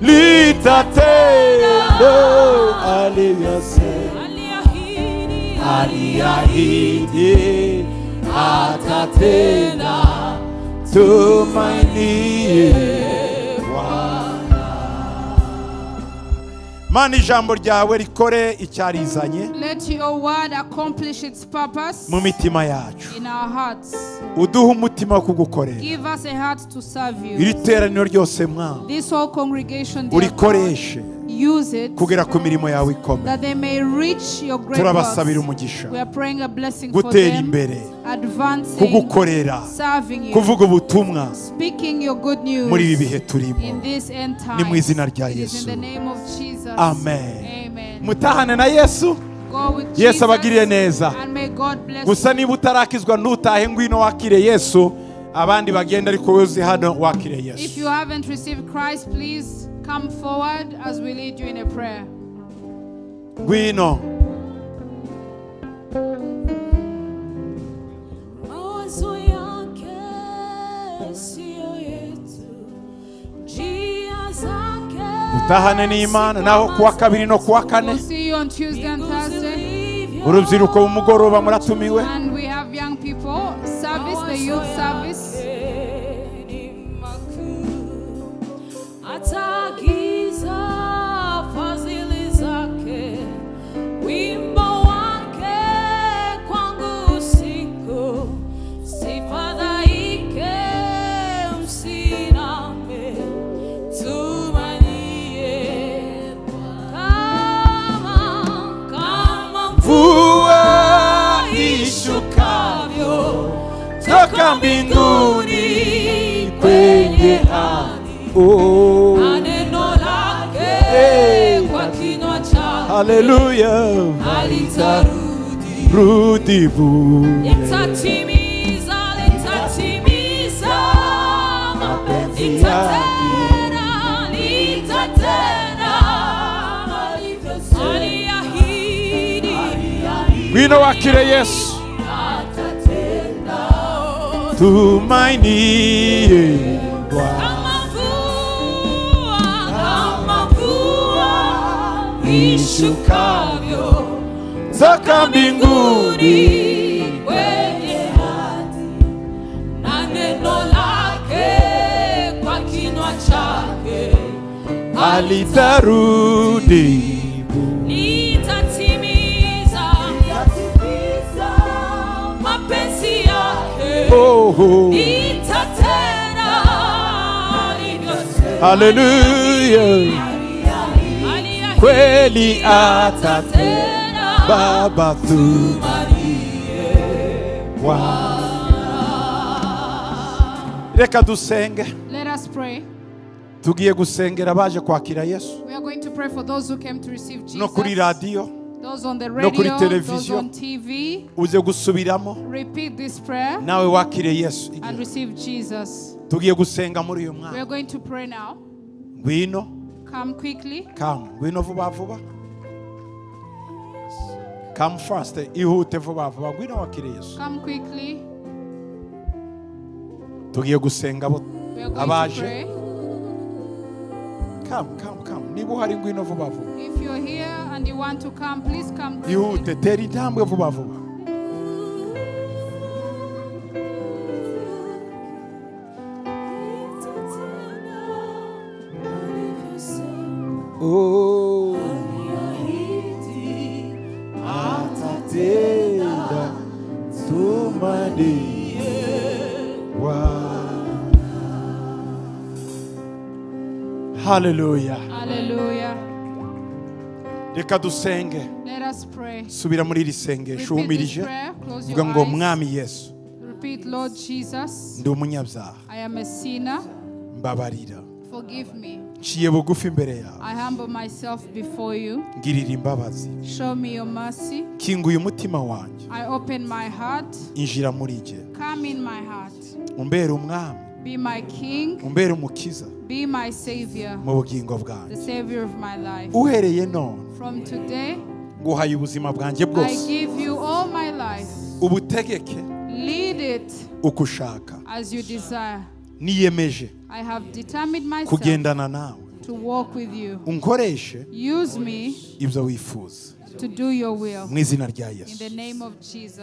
litatenda aliyosema, aliahidi atatenda, tumainie Bwana. Mani jambo ryawe rikore icyarizanye. Let your word accomplish its purpose in our hearts. Give us a heart to serve you. This whole congregation, use it that they may reach your great works. We are praying a blessing for them, advancing, serving you, speaking your good news in this end time. It is in the name of Jesus. Amen. Amen. Yesu abagiriye neza. Gusa niba utarakizwa nutahe ngwino wakire Yesu, abandi bagenda ariko wewe uzi hano wakire Yesu. If you haven't received Christ, please come forward as we lead you in a prayer. Ngwino. Mawazo yake siyo yetu, njia zake. Utahane ni imana naho kuwa kabiri no kuwa kane. On Tuesday and Thursday, and we have young people service, the youth service. Toka mbinguni kwenye ardhi, na neno lake kwa kinywa chake, haleluya, halitarudi bure, litatimiza mapenzi yake, wino wakire Yesu, tumainie Bwana. ishukavyo toka mbinguni kwenye ardhi, na neno lake kwa kinywa chake alitarudi. Nitatimiza mapenzi yake, nitatenda alivyosema. Hallelujah. Kweli atatenda Baba, tumarie Bwana. Reka dusenge. Let us pray. Tugiye gusengera abaje kwakira Yesu. We are going to pray for those who came to receive Jesus. No kuri radio, those on the radio, no those on TV. Uze gusubiramo. Repeat this prayer. Nawe wakire Yesu. And receive Jesus. Tugiye gusenga muri uyu mwaka. We are going to pray now. Wino. Come quickly. Come. We know vuba vuba. Come fast. Ihute vuba vuba. We know akiri Yesu. Come quickly. Tugiye gusenga abo abaje. Come, come, come. Nibo hari ngwino vuba vuba. If you're here and you want to come, please come quickly. Ihute teri tambwe vuba vuba. Oh, atatenda tumanie Bwana. Hallelujah. Hallelujah. Reka dusenge. Let us pray. Subira muri iri sengesho umirije uvuga ngo mwami Yesu. Repeat, Lord Jesus. Ndi umunyabyaha. I am a sinner. Mbabarira. Forgive me. I humble myself before you. Show me your mercy. I open my heart. Come in my heart. Be my king. Be my savior. The savior of my life. From today, I give you all my life. Lead it as you desire. I have determined myself to walk with you. Use me to do your will. In the name of Jesus.